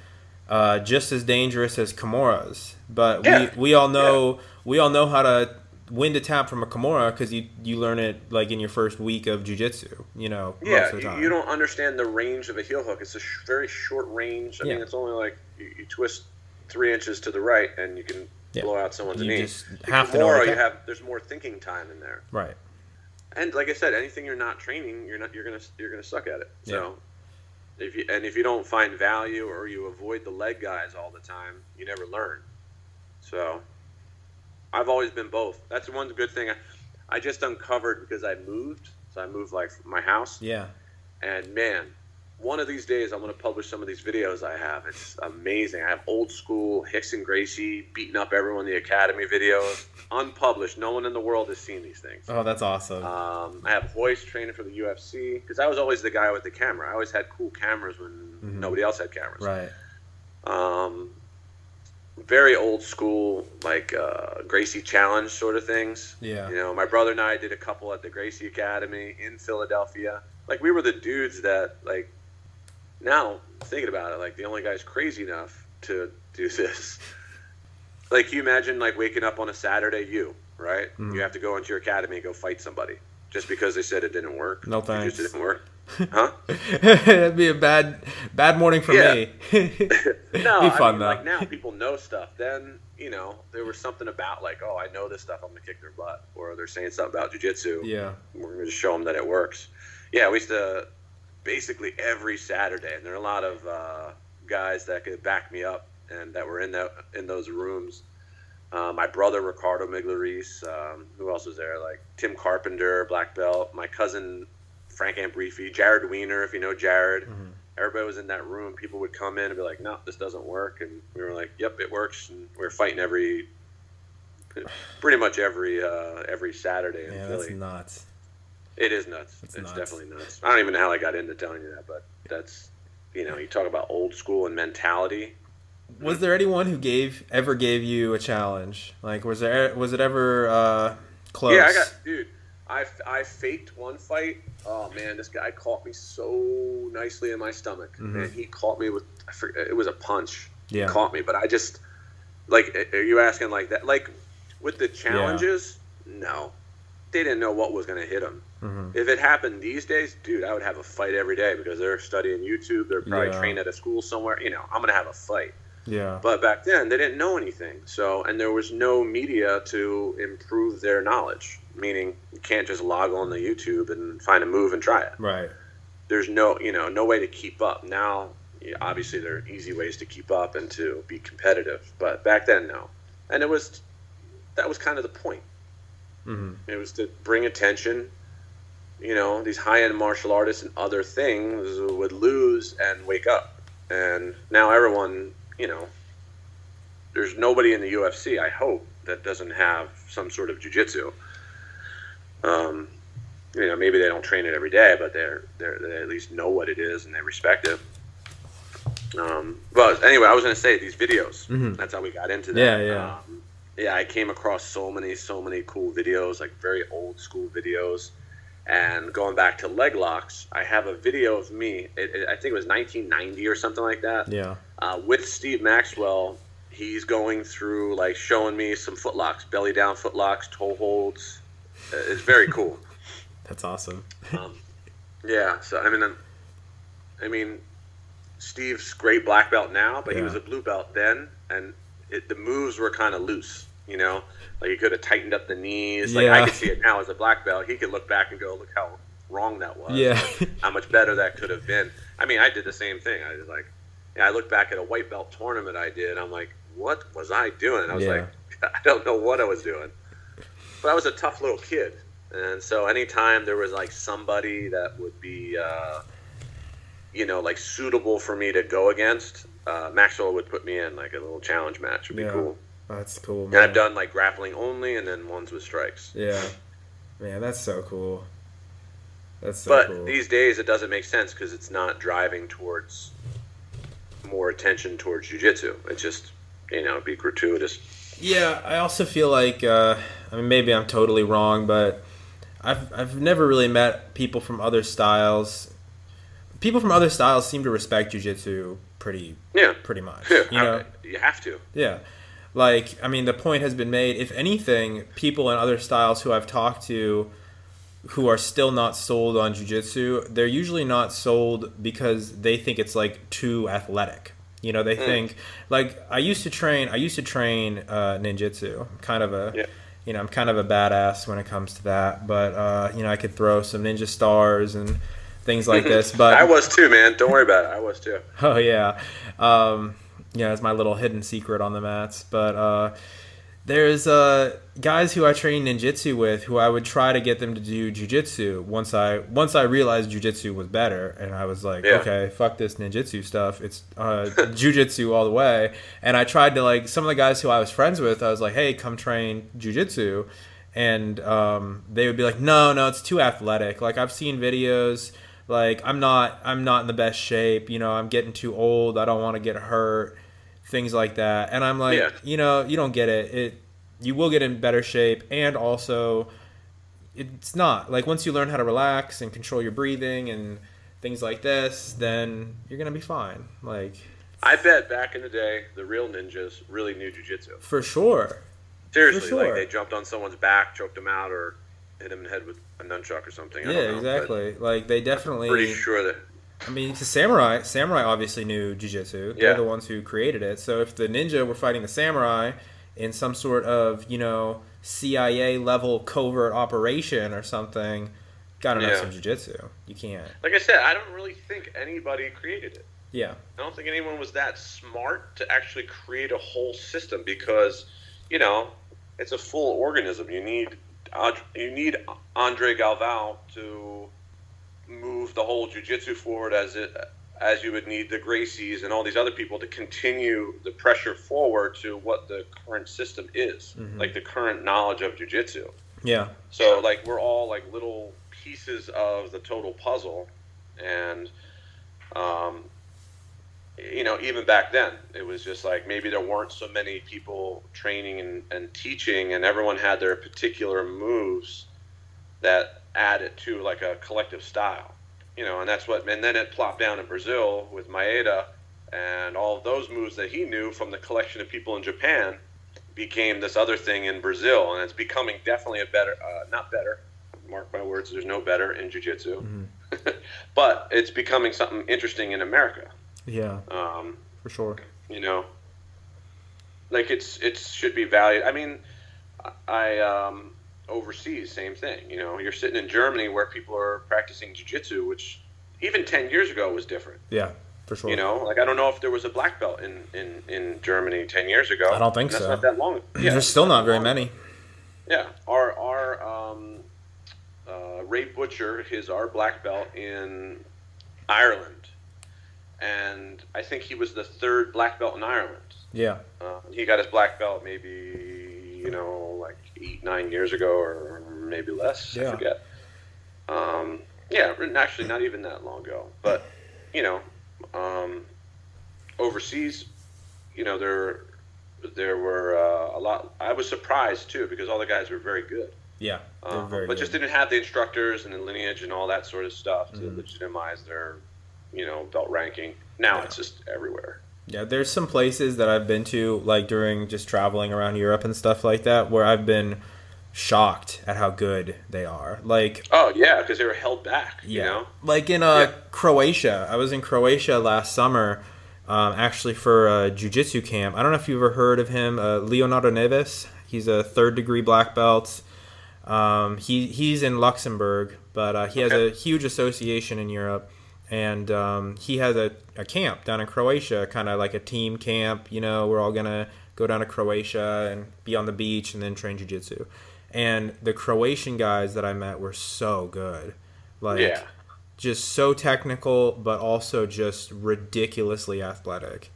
just as dangerous as Kimuras. But we all know how to when to tap from a Kimura because you learn it like in your first week of jiu-jitsu, you know. Yeah, you don't understand the range of a heel hook. It's a very short range. I mean, it's only like you twist 3 inches to the right, and you can blow out someone's knee. There's more thinking time in there. Right. And like I said, anything you're not training, you're gonna suck at it. Yeah. So if you don't find value or you avoid the leg guys all the time, you never learn. So I've always been both. That's one good thing I just uncovered because I moved. So I moved like my house. Yeah. And man, one of these days I'm going to publish some of these videos I have. It's amazing. I have old school Hicks and Gracie beating up everyone in the academy videos. Unpublished. No one in the world has seen these things. Oh, that's awesome. I have Hoist training for the UFC because I was always the guy with the camera. I always had cool cameras when nobody else had cameras. Right. Very old school, like Gracie Challenge sort of things. Yeah. You know, my brother and I did a couple at the Gracie Academy in Philadelphia. Like, we were the dudes that, like, now thinking about it, like, the only guys crazy enough to do this. Like, you imagine, like, waking up on a Saturday, right? Mm. You have to go into your academy and go fight somebody just because they said it didn't work. No thanks. It just didn't work. Huh? That'd be a bad morning for me. No, be fun, I mean, though. Like now people know stuff. Then, you know, there was something about like, oh, I know this stuff, I'm gonna kick their butt, or they're saying something about jiu-jitsu. Yeah, we're gonna show them that it works. Yeah, we used to basically every Saturday, and there are a lot of guys that could back me up and that were in those rooms. My brother Ricardo Migliarese, who else was there? Like Tim Carpenter, black belt. My cousin Frank Ambrifi, Jared Weiner, if you know Jared. Mm-hmm. Everybody was in that room. People would come in and be like, no, this doesn't work. And we were like, yep, it works. And we were fighting pretty much every Saturday in Philly. That's nuts. It is nuts. It's nuts. Definitely nuts. I don't even know how I got into telling you that, but that's, you know, you talk about old school and mentality. Was there anyone who ever gave you a challenge? Like, was it ever close? Yeah, I faked one fight. Oh man, this guy caught me so nicely in my stomach. Mm-hmm. And he caught me with, I forget, it was a punch. Yeah. He caught me, but I just, like, are you asking like that? Like, with the challenges, no. They didn't know what was going to hit them. Mm-hmm. If it happened these days, dude, I would have a fight every day because they're studying YouTube. They're probably trained at a school somewhere. You know, I'm going to have a fight. Yeah. But back then, they didn't know anything. So, and there was no media to improve their knowledge. Meaning you can't just log on to YouTube and find a move and try it. Right. There's no way to keep up. Now, obviously, there are easy ways to keep up and to be competitive. But back then, no. And that was kind of the point. Mm-hmm. It was to bring attention. You know, these high-end martial artists and other things would lose and wake up. And now everyone, you know, there's nobody in the UFC, I hope, that doesn't have some sort of jiu-jitsu. You know, maybe they don't train it every day, but they at least know what it is and they respect it. But anyway, I was going to say these videos. Mm-hmm. That's how we got into that. Yeah. I came across so many cool videos, like very old school videos. And going back to leg locks, I have a video of me. I think it was 1990 or something like that. Yeah. With Steve Maxwell, he's going through like showing me some foot locks, belly down foot locks, toe holds. It's very cool. That's awesome. So I mean, Steve's great black belt now, but he was a blue belt then, and the moves were kind of loose. You know, like he could have tightened up the knees. Like I could see it now as a black belt. He could look back and go, look how wrong that was. Yeah, how much better that could have been. I mean, I did the same thing. I was like, I look back at a white belt tournament I did. I'm like, what was I doing? I was like, I don't know what I was doing. But I was a tough little kid, and so anytime there was like somebody that would be, you know, like suitable for me to go against, Maxwell would put me in like a little challenge match. Would be cool. That's cool, man. And I've done like grappling only, and then ones with strikes. Yeah, man, that's so cool. That's so but cool. These days it doesn't make sense because it's not driving towards more attention towards jiu-jitsu. It's just, you know, it'd be gratuitous. Yeah, I also feel like, I mean, maybe I'm totally wrong, but I've never really met people from other styles. People from other styles seem to respect jiu-jitsu pretty much. Yeah, you know? You have to. Yeah. Like, I mean, the point has been made. If anything, people in other styles who I've talked to who are still not sold on jiu-jitsu, they're usually not sold because they think it's, like, too athletic. You know, they think, like, I used to train ninjutsu. I'm kind of a, you know, I'm kind of a badass when it comes to that. But, you know, I could throw some ninja stars and things like this. But I was too, man. Don't worry about it. I was too. Oh, yeah. Yeah, it's my little hidden secret on the mats. But there's guys who I train ninjutsu with who I would try to get them to do jujitsu once I realized jujitsu was better. And I was like, okay, fuck this ninjutsu stuff. It's jujitsu all the way. And I tried to, like, some of the guys who I was friends with, I was like, hey, come train jujitsu. And they would be like, no, it's too athletic. Like, I've seen videos. Like, I'm not in the best shape. You know, I'm getting too old. I don't want to get hurt. Things like that. And I'm like, you know, you don't get it. You will get in better shape. And also, it's not. Like, once you learn how to relax and control your breathing and things like this, then you're going to be fine. Like, I bet back in the day, the real ninjas really knew jiu-jitsu. For sure. Seriously. For sure. Like, they jumped on someone's back, choked them out, or hit him in the head with a nunchuck or something. I don't know, exactly. Like, they definitely... I'm pretty sure that... I mean, the samurai obviously knew jiu-jitsu. They're the ones who created it. So if the ninja were fighting the samurai in some sort of, you know, CIA-level covert operation or something, got to know some jiu-jitsu. You can't. Like I said, I don't really think anybody created it. Yeah. I don't think anyone was that smart to actually create a whole system because, you know, it's a full organism. You need Andre Galvao to move the whole jiu-jitsu forward as you would need the Gracies and all these other people to continue the pressure forward to what the current system is, like the current knowledge of jiu-jitsu. Yeah. So, like, we're all, like, little pieces of the total puzzle. And, you know, even back then, it was just like maybe there weren't so many people training and teaching, and everyone had their particular moves that add it to, like, a collective style, you know. And that's what, and then it plopped down in Brazil with Maeda, and all of those moves that he knew from the collection of people in Japan became this other thing in Brazil, and it's becoming definitely a better, not better, mark my words, there's no better in jiu-jitsu, but it's becoming something interesting in America. Yeah, for sure. You know, like, it should be valued. I mean, I overseas, same thing. You know, you're sitting in Germany where people are practicing jiu-jitsu, which even 10 years ago was different. Yeah, for sure. You know, like, I don't know if there was a black belt in Germany 10 years ago. I don't think so. That's not that long. Yeah, there's still not very many. Yeah, our Ray Butcher is our black belt in Ireland. And I think he was the third black belt in Ireland. Yeah. He got his black belt maybe, you know, like 8-9 years ago or maybe less. Yeah. I forget. Yeah, actually not even that long ago. But, you know, overseas, you know, there were a lot. I was surprised, too, because all the guys were very good. Yeah, very but good. Just didn't have the instructors and the lineage and all that sort of stuff to legitimize their, you know, belt ranking. Now it's just everywhere. Yeah, there's some places that I've been to, like, during just traveling around Europe and stuff like that, where I've been shocked at how good they are. Like, oh yeah, because they were held back. Yeah, you know? Like in Croatia. I was in Croatia last summer, actually for a jiu-jitsu camp. I don't know if you've ever heard of him, Leonardo Neves. He's a third-degree black belt. He's in Luxembourg, but he has a huge association in Europe. And he has a camp down in Croatia, kind of like a team camp. You know, we're all going to go down to Croatia and be on the beach and then train jiu-jitsu. And the Croatian guys that I met were so good. Like, just so technical, but also just ridiculously athletic.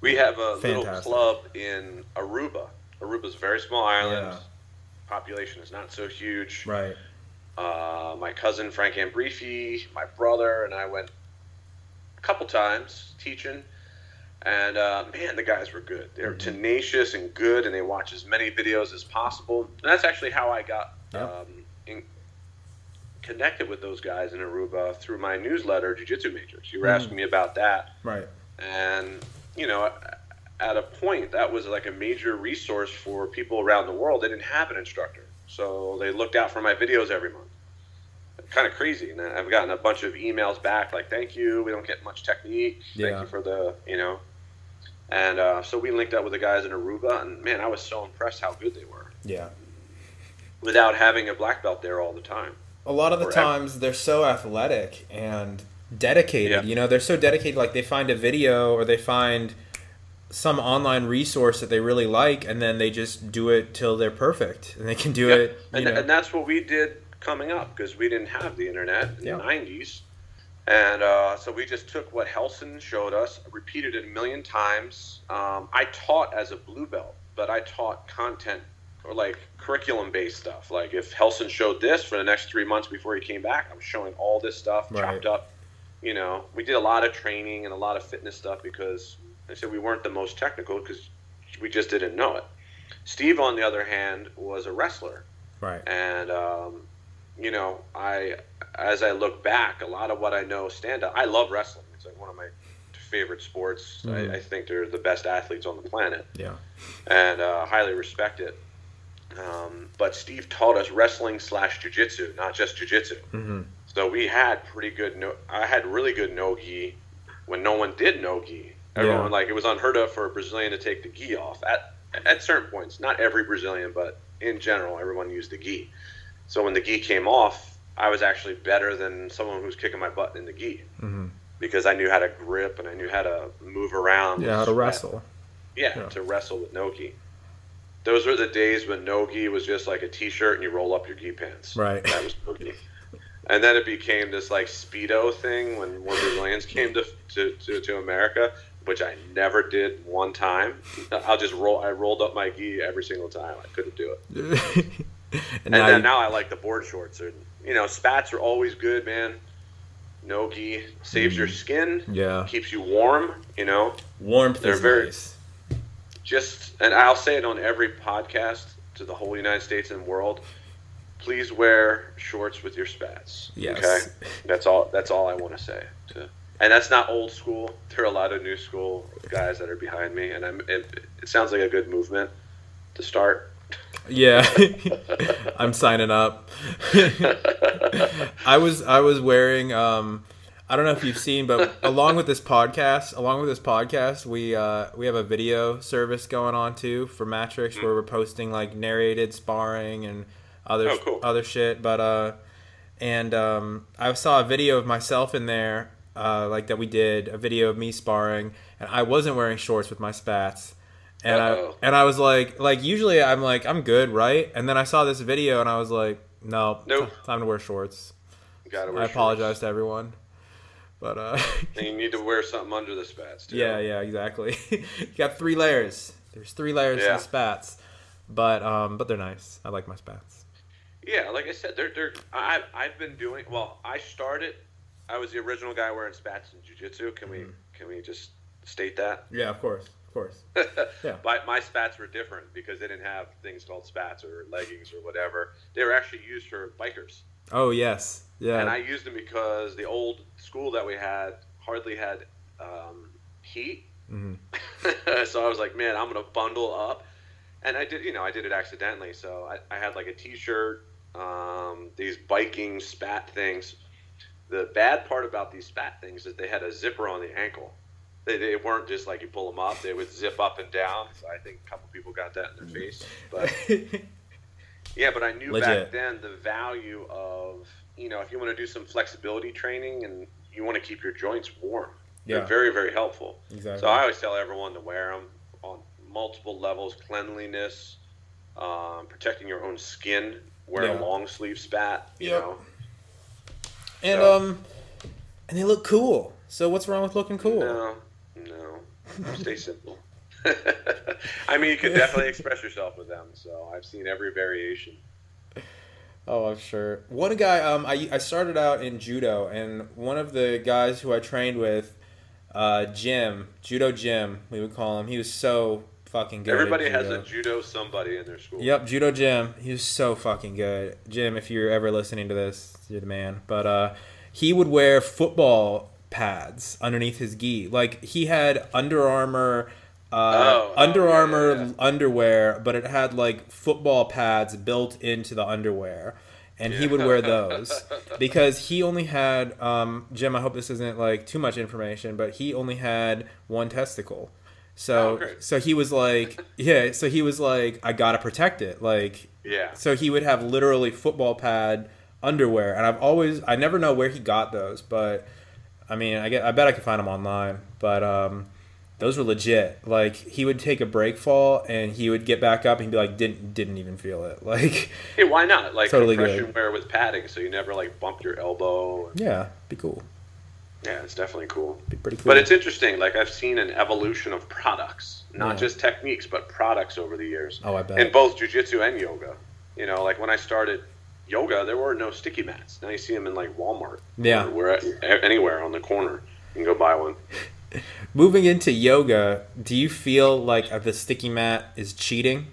We have a little club in Aruba. Aruba's a very small island. Population is not so huge. Right. My cousin Frank Ambrifi, my brother, and I went a couple times teaching. And man, the guys were good. They were tenacious and good, and they watch as many videos as possible. And that's actually how I got connected with those guys in Aruba through my newsletter, Jiu-Jitsu Matrix. You were asking me about that. Right. And, you know, at a point, that was like a major resource for people around the world. They didn't have an instructor. So they looked out for my videos every month. Kind of crazy. And I've gotten a bunch of emails back like, thank you. We don't get much technique. Thank you for the, you know. And so we linked up with the guys in Aruba. And, man, I was so impressed how good they were. Yeah. Without having a black belt there all the time. A lot of the times they're so athletic and dedicated. Yeah. You know, they're so dedicated. Like they find a video or they find some online resource that they really like, and then they just do it till they're perfect, and they can do it. And that's what we did coming up, because we didn't have the internet in the 90s, and so we just took what Helson showed us, repeated it a million times. I taught as a blue belt, but I taught content or like curriculum-based stuff. Like if Helson showed this for the next 3 months before he came back, I was showing all this stuff chopped up. You know, we did a lot of training and a lot of fitness stuff because I said we weren't the most technical because we just didn't know it. Steve, on the other hand, was a wrestler. Right. And, you know, as I look back, a lot of what I know stand-up, I love wrestling. It's like one of my favorite sports. Mm-hmm. I think they're the best athletes on the planet. Yeah. And highly respect it. But Steve taught us wrestling / jiu-jitsu, not just jiu-jitsu. Mm-hmm. So we had pretty good I had really good no-gi when no one did no-gi. Everyone, like, it was unheard of for a Brazilian to take the gi off at certain points. Not every Brazilian, but in general, everyone used the gi. So when the gi came off, I was actually better than someone who was kicking my butt in the gi. Mm-hmm. Because I knew how to grip and I knew how to move around. Yeah, how to wrestle. To wrestle with no gi. Those were the days when no gi was just like a t-shirt and you roll up your gi pants. Right. That was no gi. And then it became this like Speedo thing when more Brazilians came to America, which I never did one time. I rolled up my gi every single time. I couldn't do it. Now I like the board shorts. Or, you know, spats are always good, man. No gi saves your skin. Yeah. Keeps you warm, you know. Warmth is nice. And I'll say it on every podcast to the whole United States and world. Please wear shorts with your spats. Yes. Okay? That's all I want to say. And that's not old school. There are a lot of new school guys that are behind me, and it sounds like a good movement to start. Yeah. I'm signing up. I was wearing I don't know if you've seen, but along with this podcast, we have a video service going on too for Matrix where we're posting like narrated sparring and other shit. But I saw a video of myself in there, like that we did a video of me sparring, and I wasn't wearing shorts with my spats, and I was like usually I'm like I'm good, right? And then I saw this video and I was like, nope. Time to wear shorts. You gotta wear shorts. I apologize to everyone, but and you need to wear something under the spats too. Yeah, exactly. You got 3 layers. There's 3 layers to the spats, but they're nice. I like my spats. Yeah, like I said, I've been doing. Well, I was the original guy wearing spats in jiu-jitsu. Can we just state that? Yeah, of course. Yeah. But my spats were different because they didn't have things called spats or leggings or whatever. They were actually used for bikers. Oh yes, yeah. And I used them because the old school that we had hardly had heat. Mm-hmm. So I was like, man, I'm gonna bundle up. And I did it accidentally. So I had like a t-shirt, these biking spat things. The bad part about these spat things is they had a zipper on the ankle. They weren't just like you pull them up. They would zip up and down. So I think a couple people got that in their face. But but I knew back then the value of, you know, if you want to do some flexibility training and you want to keep your joints warm, they're very, very helpful. Exactly. So I always tell everyone to wear them on multiple levels: cleanliness, protecting your own skin, wear a long sleeve spat, you know. And so, and they look cool. So what's wrong with looking cool? No. Stay simple. I mean, you can definitely express yourself with them. So I've seen every variation. Oh, I'm sure. One guy, I started out in judo, and one of the guys who I trained with, Jim, Judo Jim, we would call him. He was so fucking good. Everybody has a judo somebody in their school. Yep, Judo Jim. He was so fucking good. Jim, if you're ever listening to this, you're the man. But he would wear football pads underneath his gi. Like, he had Under Armour... underwear, but it had like football pads built into the underwear, and he would wear those because he only had Jim, I hope this isn't like too much information, but he only had one testicle, so he was like I gotta protect it, like, yeah, so he would have literally football pad underwear, and I never know where he got those, but I mean I bet I could find them online, but those were legit. Like, he would take a break fall, and he would get back up, and he'd be like, didn't even feel it. Like, hey, why not? Like, totally compression wear with padding, so you never, like, bump your elbow. Yeah, be cool. Yeah, it's definitely cool. Be pretty cool. But it's interesting. Like, I've seen an evolution of products, not just techniques, but products over the years. Oh, I bet. In both jiu-jitsu and yoga. You know, like, when I started yoga, there were no sticky mats. Now you see them in, like, Walmart. Yeah. Or anywhere on the corner. You can go buy one. Moving into yoga, do you feel like the sticky mat is cheating,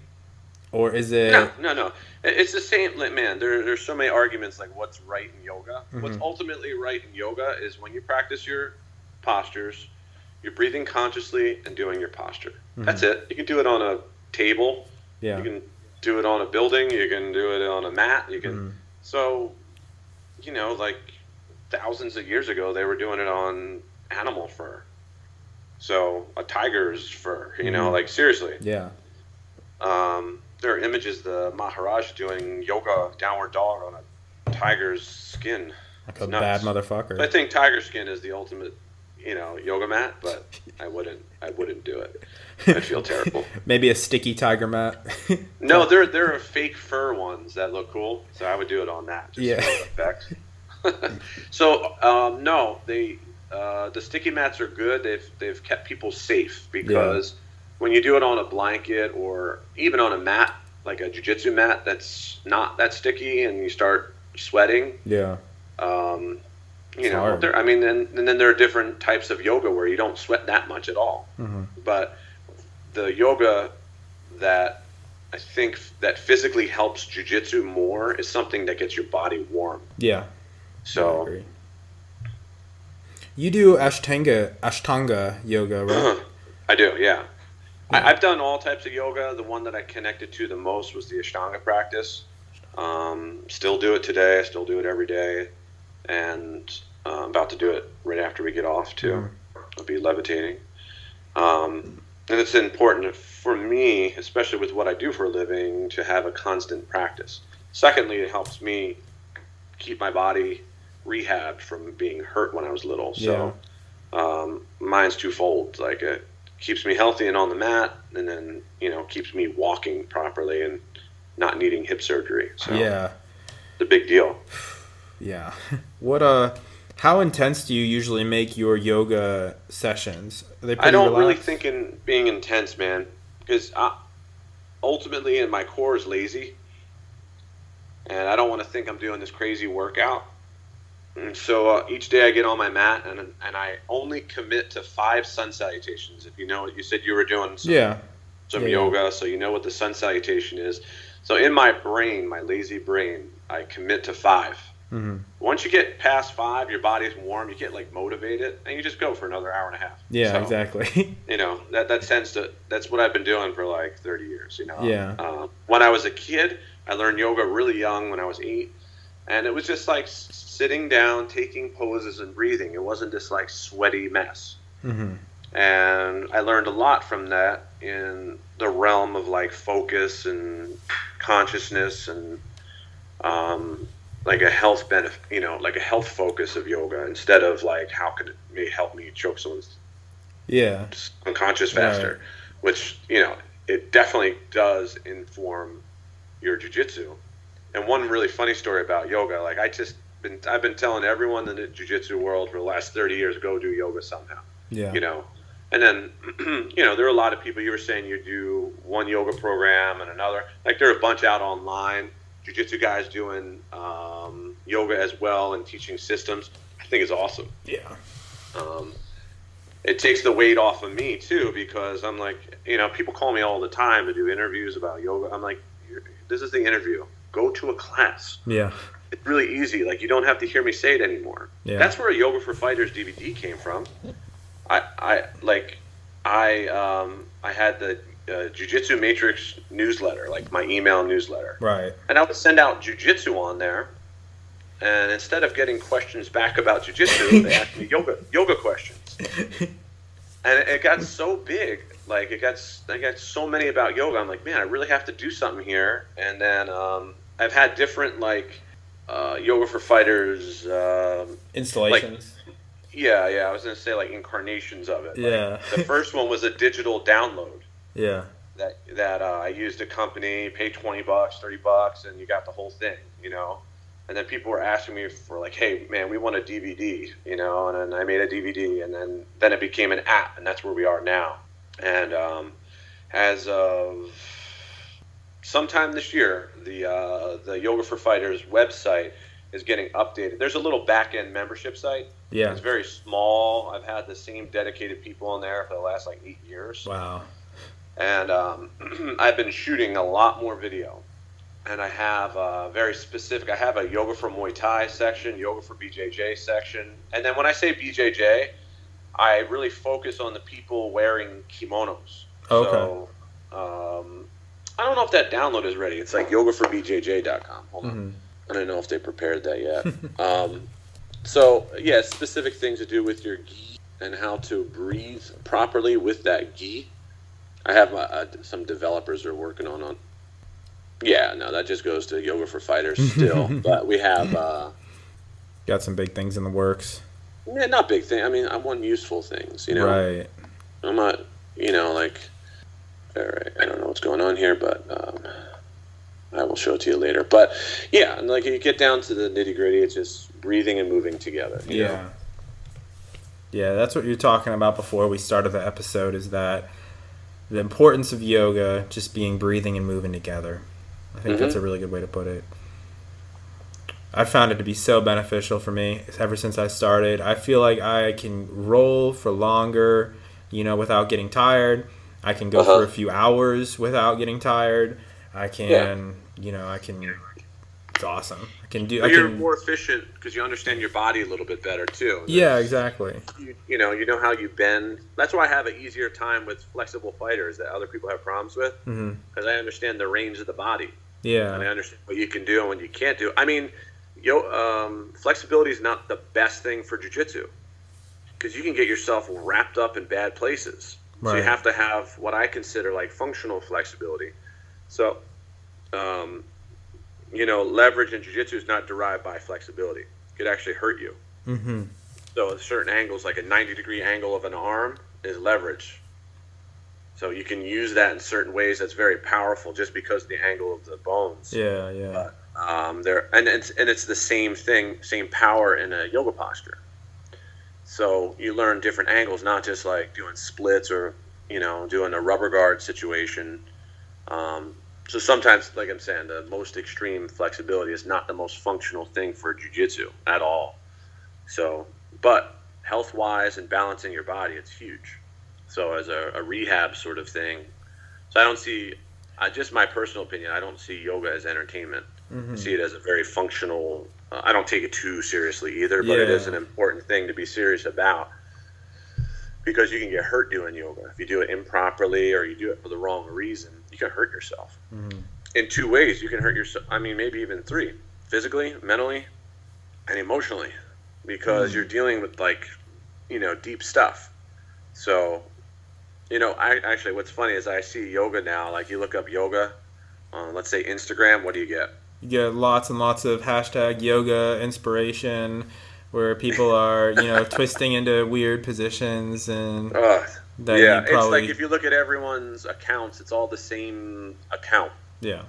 or is it? No. It's the same, man. There's so many arguments like what's right in yoga. Mm-hmm. What's ultimately right in yoga is when you practice your postures, you're breathing consciously and doing your posture. Mm-hmm. That's it. You can do it on a table. Yeah. You can do it on a building. You can do it on a mat. You can. Mm-hmm. So, you know, like thousands of years ago, they were doing it on animal fur. So a tiger's fur, you know, like seriously. Yeah. There are images of the Maharaj doing yoga downward dog on a tiger's skin. Like a bad motherfucker. I think tiger skin is the ultimate, you know, yoga mat, but I wouldn't do it. I feel terrible. Maybe a sticky tiger mat. No, there are fake fur ones that look cool, so I would do it on that. Just for effect. So no, they. The sticky mats are good. They've kept people safe because when you do it on a blanket or even on a mat, like a jiu-jitsu mat that's not that sticky and you start sweating. Yeah. Then there are different types of yoga where you don't sweat that much at all. Mm-hmm. But the yoga that I think that physically helps jiu-jitsu more is something that gets your body warm. Yeah. So... I agree. You do Ashtanga yoga, right? I do, yeah. I've done all types of yoga. The one that I connected to the most was the Ashtanga practice. Still do it today. I still do it every day. And I'm about to do it right after we get off, too. I'll be levitating. And it's important for me, especially with what I do for a living, to have a constant practice. Secondly, it helps me keep my body rehabbed from being hurt when I was little, so mine's twofold. Like, it keeps me healthy and on the mat, and then, you know, keeps me walking properly and not needing hip surgery. So it's a big deal. Yeah. What how intense do you usually make your yoga sessions? Are they pretty really think in being intense, man, because ultimately in my core is lazy, and I don't want to think I'm doing this crazy workout. And so each day I get on my mat and I only commit to 5 sun salutations. If you know what you said you were doing, some yoga, so you know what the sun salutation is. So in my brain, my lazy brain, I commit to 5. Mm-hmm. Once you get past 5, your body's warm, you get like motivated, and you just go for another hour and a half. Yeah, so, exactly. You know, that's what I've been doing for like 30 years. You know, when I was a kid, I learned yoga really young when I was 8. And it was just like sitting down, taking poses, and breathing. It wasn't this like sweaty mess. Mm-hmm. And I learned a lot from that in the realm of like focus and consciousness and like a health benefit, you know, like a health focus of yoga instead of like how could it help me choke someone's unconscious faster, which, you know, it definitely does inform your jiu-jitsu. And one really funny story about yoga, like I've been telling everyone in the jiu-jitsu world for the last 30 years, go do yoga somehow. Yeah. You know, and then, you know, there are a lot of people, you were saying you do one yoga program and another, like there are a bunch out online. jiu-jitsu guys doing yoga as well and teaching systems, I think is awesome. Yeah. It takes the weight off of me too, because I'm like, you know, people call me all the time to do interviews about yoga. I'm like, this is the interview. Go to a class. Yeah. It's really easy. Like, you don't have to hear me say it anymore. Yeah. That's where a Yoga for Fighters DVD came from. I had the Jiu-Jitsu Matrix newsletter, like my email newsletter. Right. And I would send out jiu-jitsu on there, and instead of getting questions back about jiu-jitsu, they asked me yoga questions. And it got so big, like I got so many about yoga. I'm like, man, I really have to do something here. And then I've had different Yoga for Fighters installations. Yeah, I was going to say, like, incarnations of it. Yeah. The first one was a digital download. Yeah. That I used a company, paid $20, $30, and you got the whole thing, you know? And then people were asking me for, like, hey, man, we want a DVD, you know? And then I made a DVD, and then it became an app, and that's where we are now. And as of sometime this year, the Yoga for Fighters website is getting updated. There's a little back-end membership site. Yeah. It's very small. I've had the same dedicated people on there for the last, 8 years. Wow. And I've been shooting a lot more video. And I have very specific. I have a yoga for Muay Thai section, yoga for BJJ section. And then when I say BJJ, I really focus on the people wearing kimonos. Okay. So I don't know if that download is ready. It's like yogaforbjj.com. Hold on. I don't know if they prepared that yet. So, yeah, specific things to do with your gi and how to breathe properly with that gi. I have some developers are working on. Yeah, no, that just goes to Yoga for Fighters still. But we have... got some big things in the works. Yeah, not big things. I mean, I want useful things, you know? Right. I'm not, all right, I don't know what's going on here, but... I will show it to you later. But, yeah, and you get down to the nitty-gritty, it's just breathing and moving together. Yeah. Know? Yeah, that's what you're talking about before we started the episode, is that the importance of yoga just being breathing and moving together. I think that's a really good way to put it. I found it to be so beneficial for me ever since I started. I feel like I can roll for longer, without getting tired. I can go for a few hours without getting tired. I can, it's awesome. You're more efficient because you understand your body a little bit better too. Yeah, exactly. You know how you bend. That's why I have an easier time with flexible fighters that other people have problems with, because I understand the range of the body. Yeah. And I understand what you can do and what you can't do. I mean, flexibility is not the best thing for jiu-jitsu because you can get yourself wrapped up in bad places. Right. So you have to have what I consider functional flexibility. So, leverage in jiu-jitsu is not derived by flexibility. It could actually hurt you. Mm-hmm. So at certain angles, like a 90-degree angle of an arm is leverage. So you can use that in certain ways that's very powerful just because of the angle of the bones. Yeah, yeah. But, it's the same thing, same power in a yoga posture. So you learn different angles, not just doing splits or, doing a rubber guard situation. So sometimes, like I'm saying, the most extreme flexibility is not the most functional thing for jiu-jitsu at all. So, but health-wise and balancing your body, it's huge. So as a rehab sort of thing, so I don't see, just my personal opinion, I don't see yoga as entertainment. Mm-hmm. I see it as a very functional, I don't take it too seriously either, but it is an important thing to be serious about. Because you can get hurt doing yoga. If you do it improperly or you do it for the wrong reason, you can hurt yourself. Mm-hmm. In 2 ways, you can hurt yourself. I mean, maybe even 3. Physically, mentally, and emotionally. Because you're dealing with, deep stuff. So, what's funny is I see yoga now. You look up yoga on, let's say, Instagram. What do you get? You get lots and lots of hashtag yoga inspiration, where people are, twisting into weird positions and that you probably... It's if you look at everyone's accounts, it's all the same account. Yeah.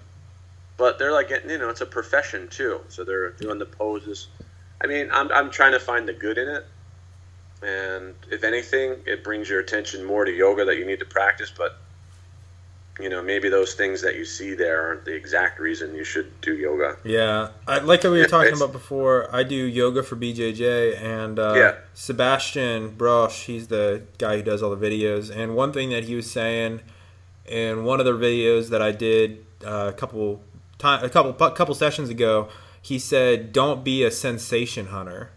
But they're it's a profession too. So they're doing the poses. I mean, I'm trying to find the good in it. And if anything, it brings your attention more to yoga that you need to practice, but you know, maybe those things that you see there aren't the exact reason you should do yoga. Yeah. Like we were talking about before, I do yoga for BJJ, and Sebastian Brosh, he's the guy who does all the videos. And one thing that he was saying in one of the videos that I did a couple sessions ago, he said, don't be a sensation hunter.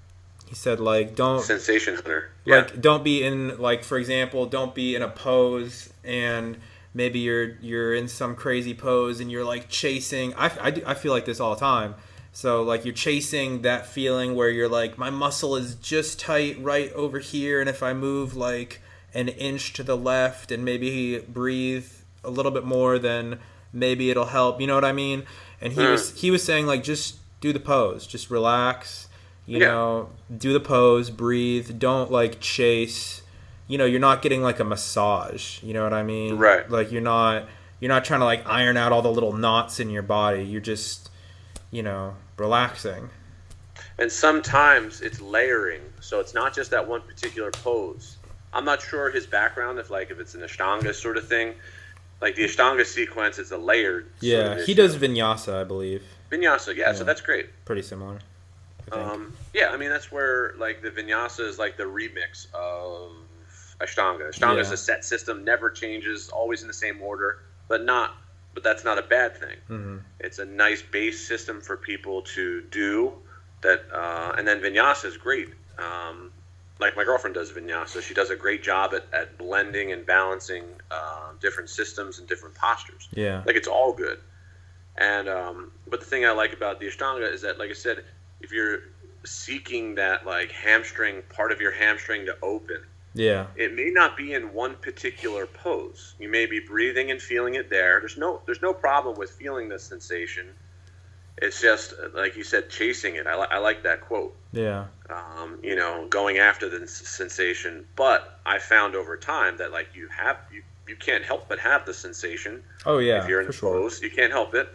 He said, like, don't... Sensation hunter. Yeah. Like, don't be in, like, for example, don't be in a pose and... Maybe you're in some crazy pose and you're like chasing. I feel like this all the time. So like you're chasing that feeling where you're like, my muscle is just tight right over here, and if I move like an inch to the left and maybe breathe a little bit more, then maybe it'll help. You know what I mean? And he was saying like, just do the pose, just relax. You know, do the pose, breathe. Don't like chase. You know, you're not getting like a massage. You know what I mean? Right. Like you're not trying to like iron out all the little knots in your body. You're just, you know, relaxing. And sometimes it's layering, so it's not just that one particular pose. I'm not sure his background if it's an Ashtanga sort of thing. Like the Ashtanga sequence is a layered. Yeah, sort of he does Vinyasa, I believe. Vinyasa, yeah. So that's great. Pretty similar. I mean that's where like the Vinyasa is like the remix of Ashtanga. Ashtanga is a set system, never changes, always in the same order, but that's not a bad thing. Mm-hmm. It's a nice base system for people to do that, and then Vinyasa is great. Like my girlfriend does Vinyasa. She does a great job at blending and balancing different systems and different postures. Yeah. Like it's all good. And but the thing I like about the Ashtanga is that, like I said, if you're seeking that like hamstring, part of your hamstring to open, yeah, it may not be in one particular pose. You may be breathing and feeling it there. There's no problem with feeling the sensation. It's just, like you said, chasing it. I like that quote. Yeah. You know, going after the sensation. But I found over time that like you can't help but have the sensation. Oh yeah. If you're in the pose, you can't help it.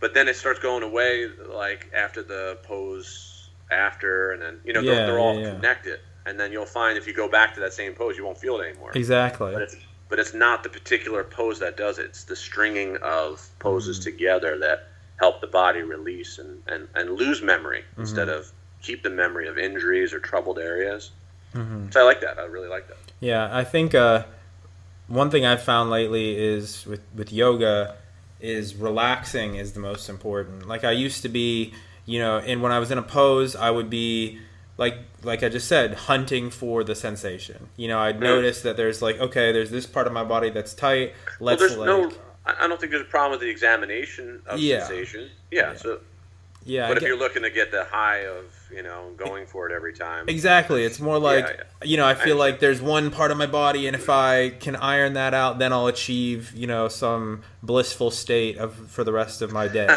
But then it starts going away like after the pose after, and then, you know, they're all connected. And then you'll find if you go back to that same pose, you won't feel it anymore. Exactly. But it's not the particular pose that does it. It's the stringing of poses together that help the body release and lose memory instead of keep the memory of injuries or troubled areas. Mm-hmm. So I like that. I really like that. Yeah, I think one thing I've found lately is with yoga is relaxing is the most important. Like I used to be, you know, and when I was in a pose, I would be... Like I just said, hunting for the sensation. You know, I'd notice that there's like, okay, there's this part of my body that's tight. Let's I don't think there's a problem with the examination of sensation. Yeah. So. Yeah. But if you're looking to get the high of, you know, going for it every time. Exactly. It's more like, you know, I feel like there's one part of my body, and if I can iron that out, then I'll achieve, you know, some blissful state for the rest of my day.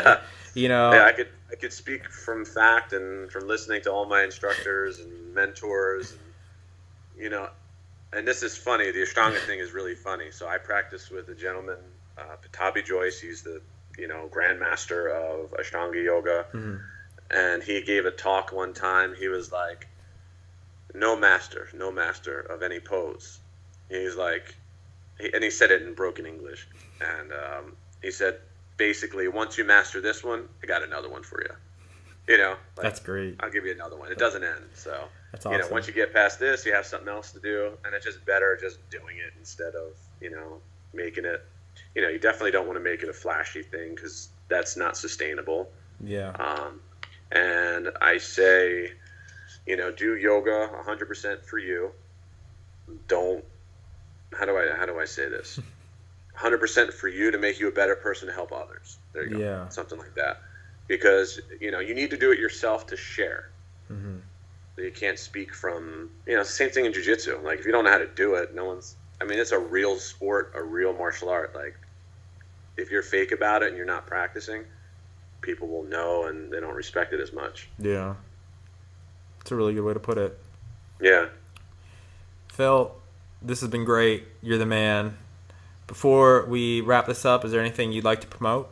You know. Yeah, I could speak from fact and from listening to all my instructors and mentors, and, you know, and this is funny. The Ashtanga thing is really funny. So I practice with a gentleman, Patabi Joyce. He's the, you know, grandmaster of Ashtanga yoga. Mm-hmm. And he gave a talk one time. He was like, no master of any pose. He's like, and he said it in broken English. And he said, basically, once you master this one, I got another one for you. You know, like, that's great. I'll give you another one. It doesn't end. So that's awesome. You know, once you get past this, you have something else to do, and it's just better just doing it instead of, you know, making it. You know, you definitely don't want to make it a flashy thing because that's not sustainable. Yeah. And I say, you know, do yoga 100% for you. Don't. How do I say this? 100% for you to make you a better person to help others. There you go. Yeah. Something like that. Because, you know, you need to do it yourself to share. Mm-hmm. So you can't speak from, you know, same thing in jiu-jitsu. Like, if you don't know how to do it, it's a real sport, a real martial art. Like, if you're fake about it and you're not practicing, people will know and they don't respect it as much. Yeah. It's a really good way to put it. Yeah. Phil, this has been great. You're the man. Before we wrap this up, is there anything you'd like to promote?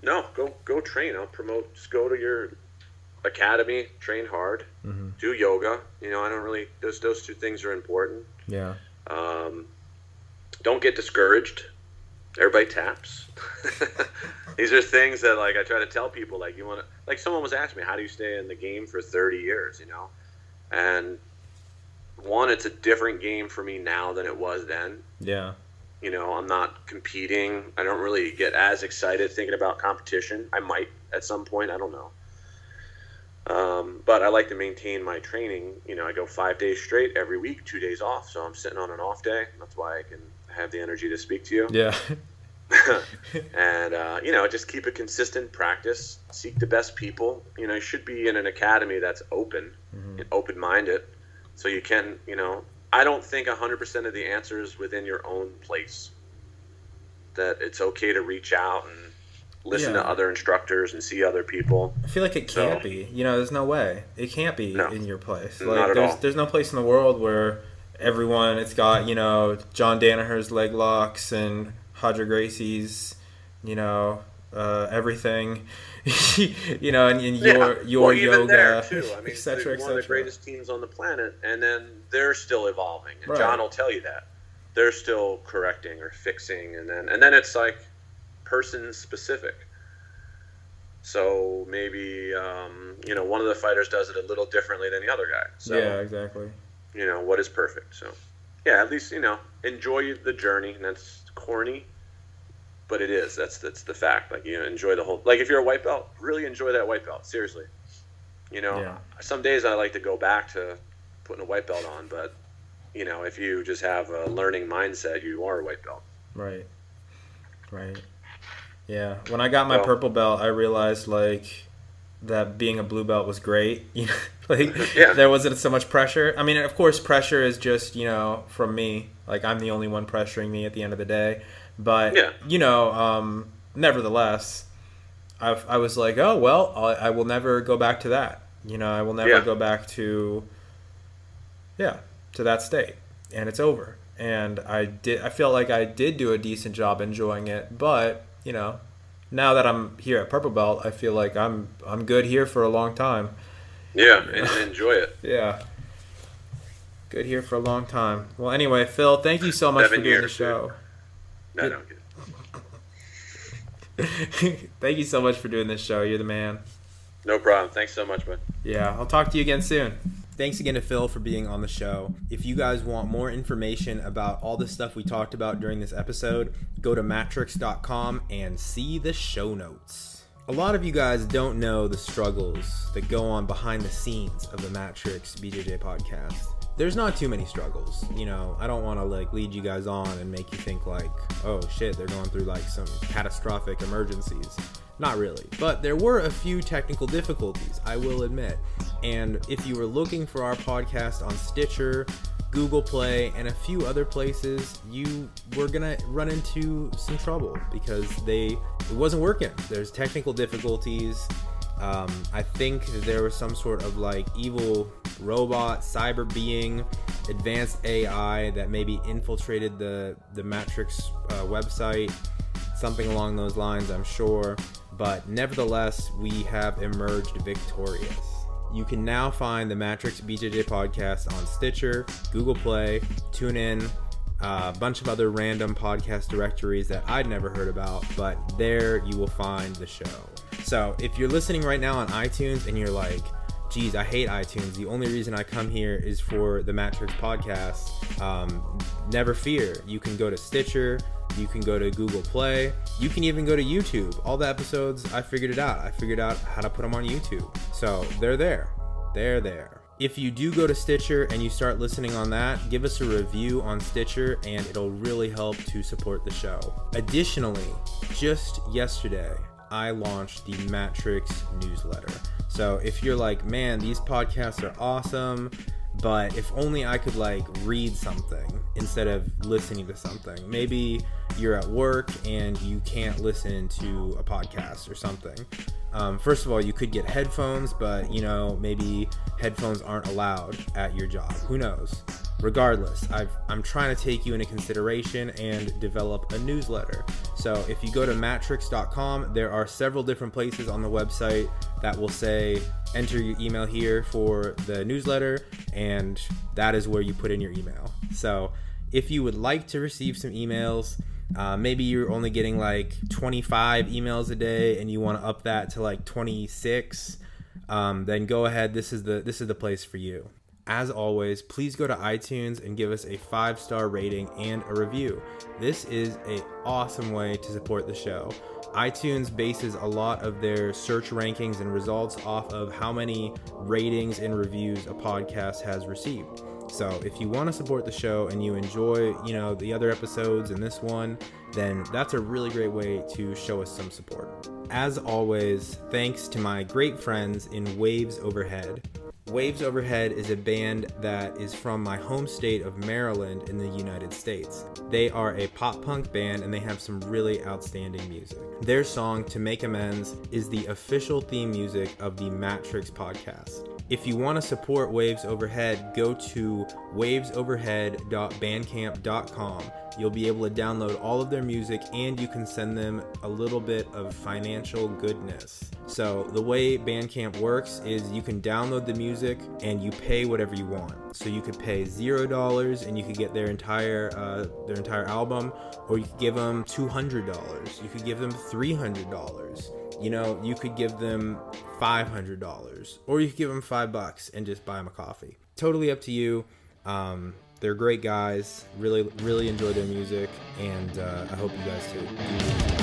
No, go train. I'll promote. Just go to your academy, train hard, do yoga. You know, those two things are important. Yeah. Don't get discouraged. Everybody taps. These are things that, like, I try to tell people, like, you want to, like, someone was asking me, how do you stay in the game for 30 years, you know? And one, it's a different game for me now than it was then. Yeah. You know, I'm not competing. I don't really get as excited thinking about competition. I might at some point, I don't know. But I like to maintain my training. You know, I go 5 days straight every week, 2 days off. So I'm sitting on an off day. That's why I can have the energy to speak to you. Yeah. And, you know, just keep a consistent practice, seek the best people. You know, you should be in an academy that's open, mm-hmm. and open-minded. So you can, you know, I don't think 100% of the answer is within your own place. That it's okay to reach out and listen to other instructors and see other people. I feel like it can't be. You know, there's no way. It can't be in your place. Like, not at all. There's no place in the world where everyone, it's got, you know, John Danaher's leg locks and Helio Gracie's, you know, everything, you know, and your yoga, et cetera, et cetera. One of the greatest teams on the planet, and then they're still evolving. And right. John will tell you that. They're still correcting or fixing, and then it's like person-specific. So maybe, you know, one of the fighters does it a little differently than the other guy. So, yeah, exactly. You know, what is perfect? So, yeah, at least, you know, enjoy the journey, and that's corny, but it is. That's the fact. Like, you know, enjoy the whole. Like, if you're a white belt, really enjoy that white belt. Seriously, you know. Yeah. Some days I like to go back to putting a white belt on, but you know, if you just have a learning mindset, you are a white belt. Right. Right. Yeah. When I got my purple belt, I realized like that being a blue belt was great. You know, like there wasn't so much pressure. I mean, of course, pressure is just, you know, from me. Like, I'm the only one pressuring me at the end of the day. But, you know, nevertheless, I was like, oh, well, I will never go back to that. You know, I will never go back to that state. And it's over. And I felt like I did do a decent job enjoying it. But, you know, now that I'm here at Purple Belt, I feel like I'm good here for a long time. Yeah, and enjoy it. Yeah. Good here for a long time. Well, anyway, Phil, thank you so much for doing the show. No, don't get it. Thank you so much for doing this show. You're the man. No problem. Thanks so much, man. Yeah, I'll talk to you again soon. Thanks again to Phil for being on the show. If you guys want more information about all the stuff we talked about during this episode, go to matrix.com and see the show notes. A lot of you guys don't know the struggles that go on behind the scenes of the Matrix BJJ podcast. There's not too many struggles, you know. I don't want to like lead you guys on and make you think like, oh shit, they're going through like some catastrophic emergencies. Not really, but there were a few technical difficulties, I will admit. And if you were looking for our podcast on Stitcher, Google Play, and a few other places, you were gonna run into some trouble because it wasn't working. There's technical difficulties. I think that there was some sort of like evil robot, cyber being, advanced AI that maybe infiltrated the Matrix website, something along those lines, I'm sure. But nevertheless, we have emerged victorious. You can now find the Matrix BJJ podcast on Stitcher, Google Play, TuneIn, a bunch of other random podcast directories that I'd never heard about, but there you will find the show. So if you're listening right now on iTunes and you're like, geez, I hate iTunes. The only reason I come here is for the Matrix podcast. Never fear. You can go to Stitcher. You can go to Google Play. You can even go to YouTube. All the episodes, I figured it out. I figured out how to put them on YouTube. So they're there. They're there. If you do go to Stitcher and you start listening on that, give us a review on Stitcher and it'll really help to support the show. Additionally, just yesterday, I launched the Matrix newsletter. So if you're like, man, these podcasts are awesome, but if only I could like read something instead of listening to something. Maybe you're at work and you can't listen to a podcast or something. First of all, you could get headphones, but you know, maybe headphones aren't allowed at your job. Who knows? Regardless, I'm trying to take you into consideration and develop a newsletter. So if you go to matrix.com, there are several different places on the website that will say, enter your email here for the newsletter, and that is where you put in your email. So if you would like to receive some emails, maybe you're only getting like 25 emails a day and you want to up that to like 26, then go ahead. This is the place for you. As always, please go to iTunes and give us a 5-star rating and a review. This is an awesome way to support the show. iTunes bases a lot of their search rankings and results off of how many ratings and reviews a podcast has received. So if you want to support the show and you enjoy, the other episodes and this one, then that's a really great way to show us some support. As always, thanks to my great friends in Waves Overhead. Waves Overhead is a band that is from my home state of Maryland in the United States. They are a pop punk band and they have some really outstanding music. Their song, To Make Amends, is the official theme music of the Matrix podcast. If you want to support Waves Overhead, go to wavesoverhead.bandcamp.com. You'll be able to download all of their music and you can send them a little bit of financial goodness. So the way Bandcamp works is you can download the music and you pay whatever you want. So you could pay $0 and you could get their entire album, or you could give them $200. You could give them $300. You could give them $500, or you could give them $5 and just buy them a coffee. Totally up to you. They're great guys. Really, really enjoy their music, and I hope you guys too.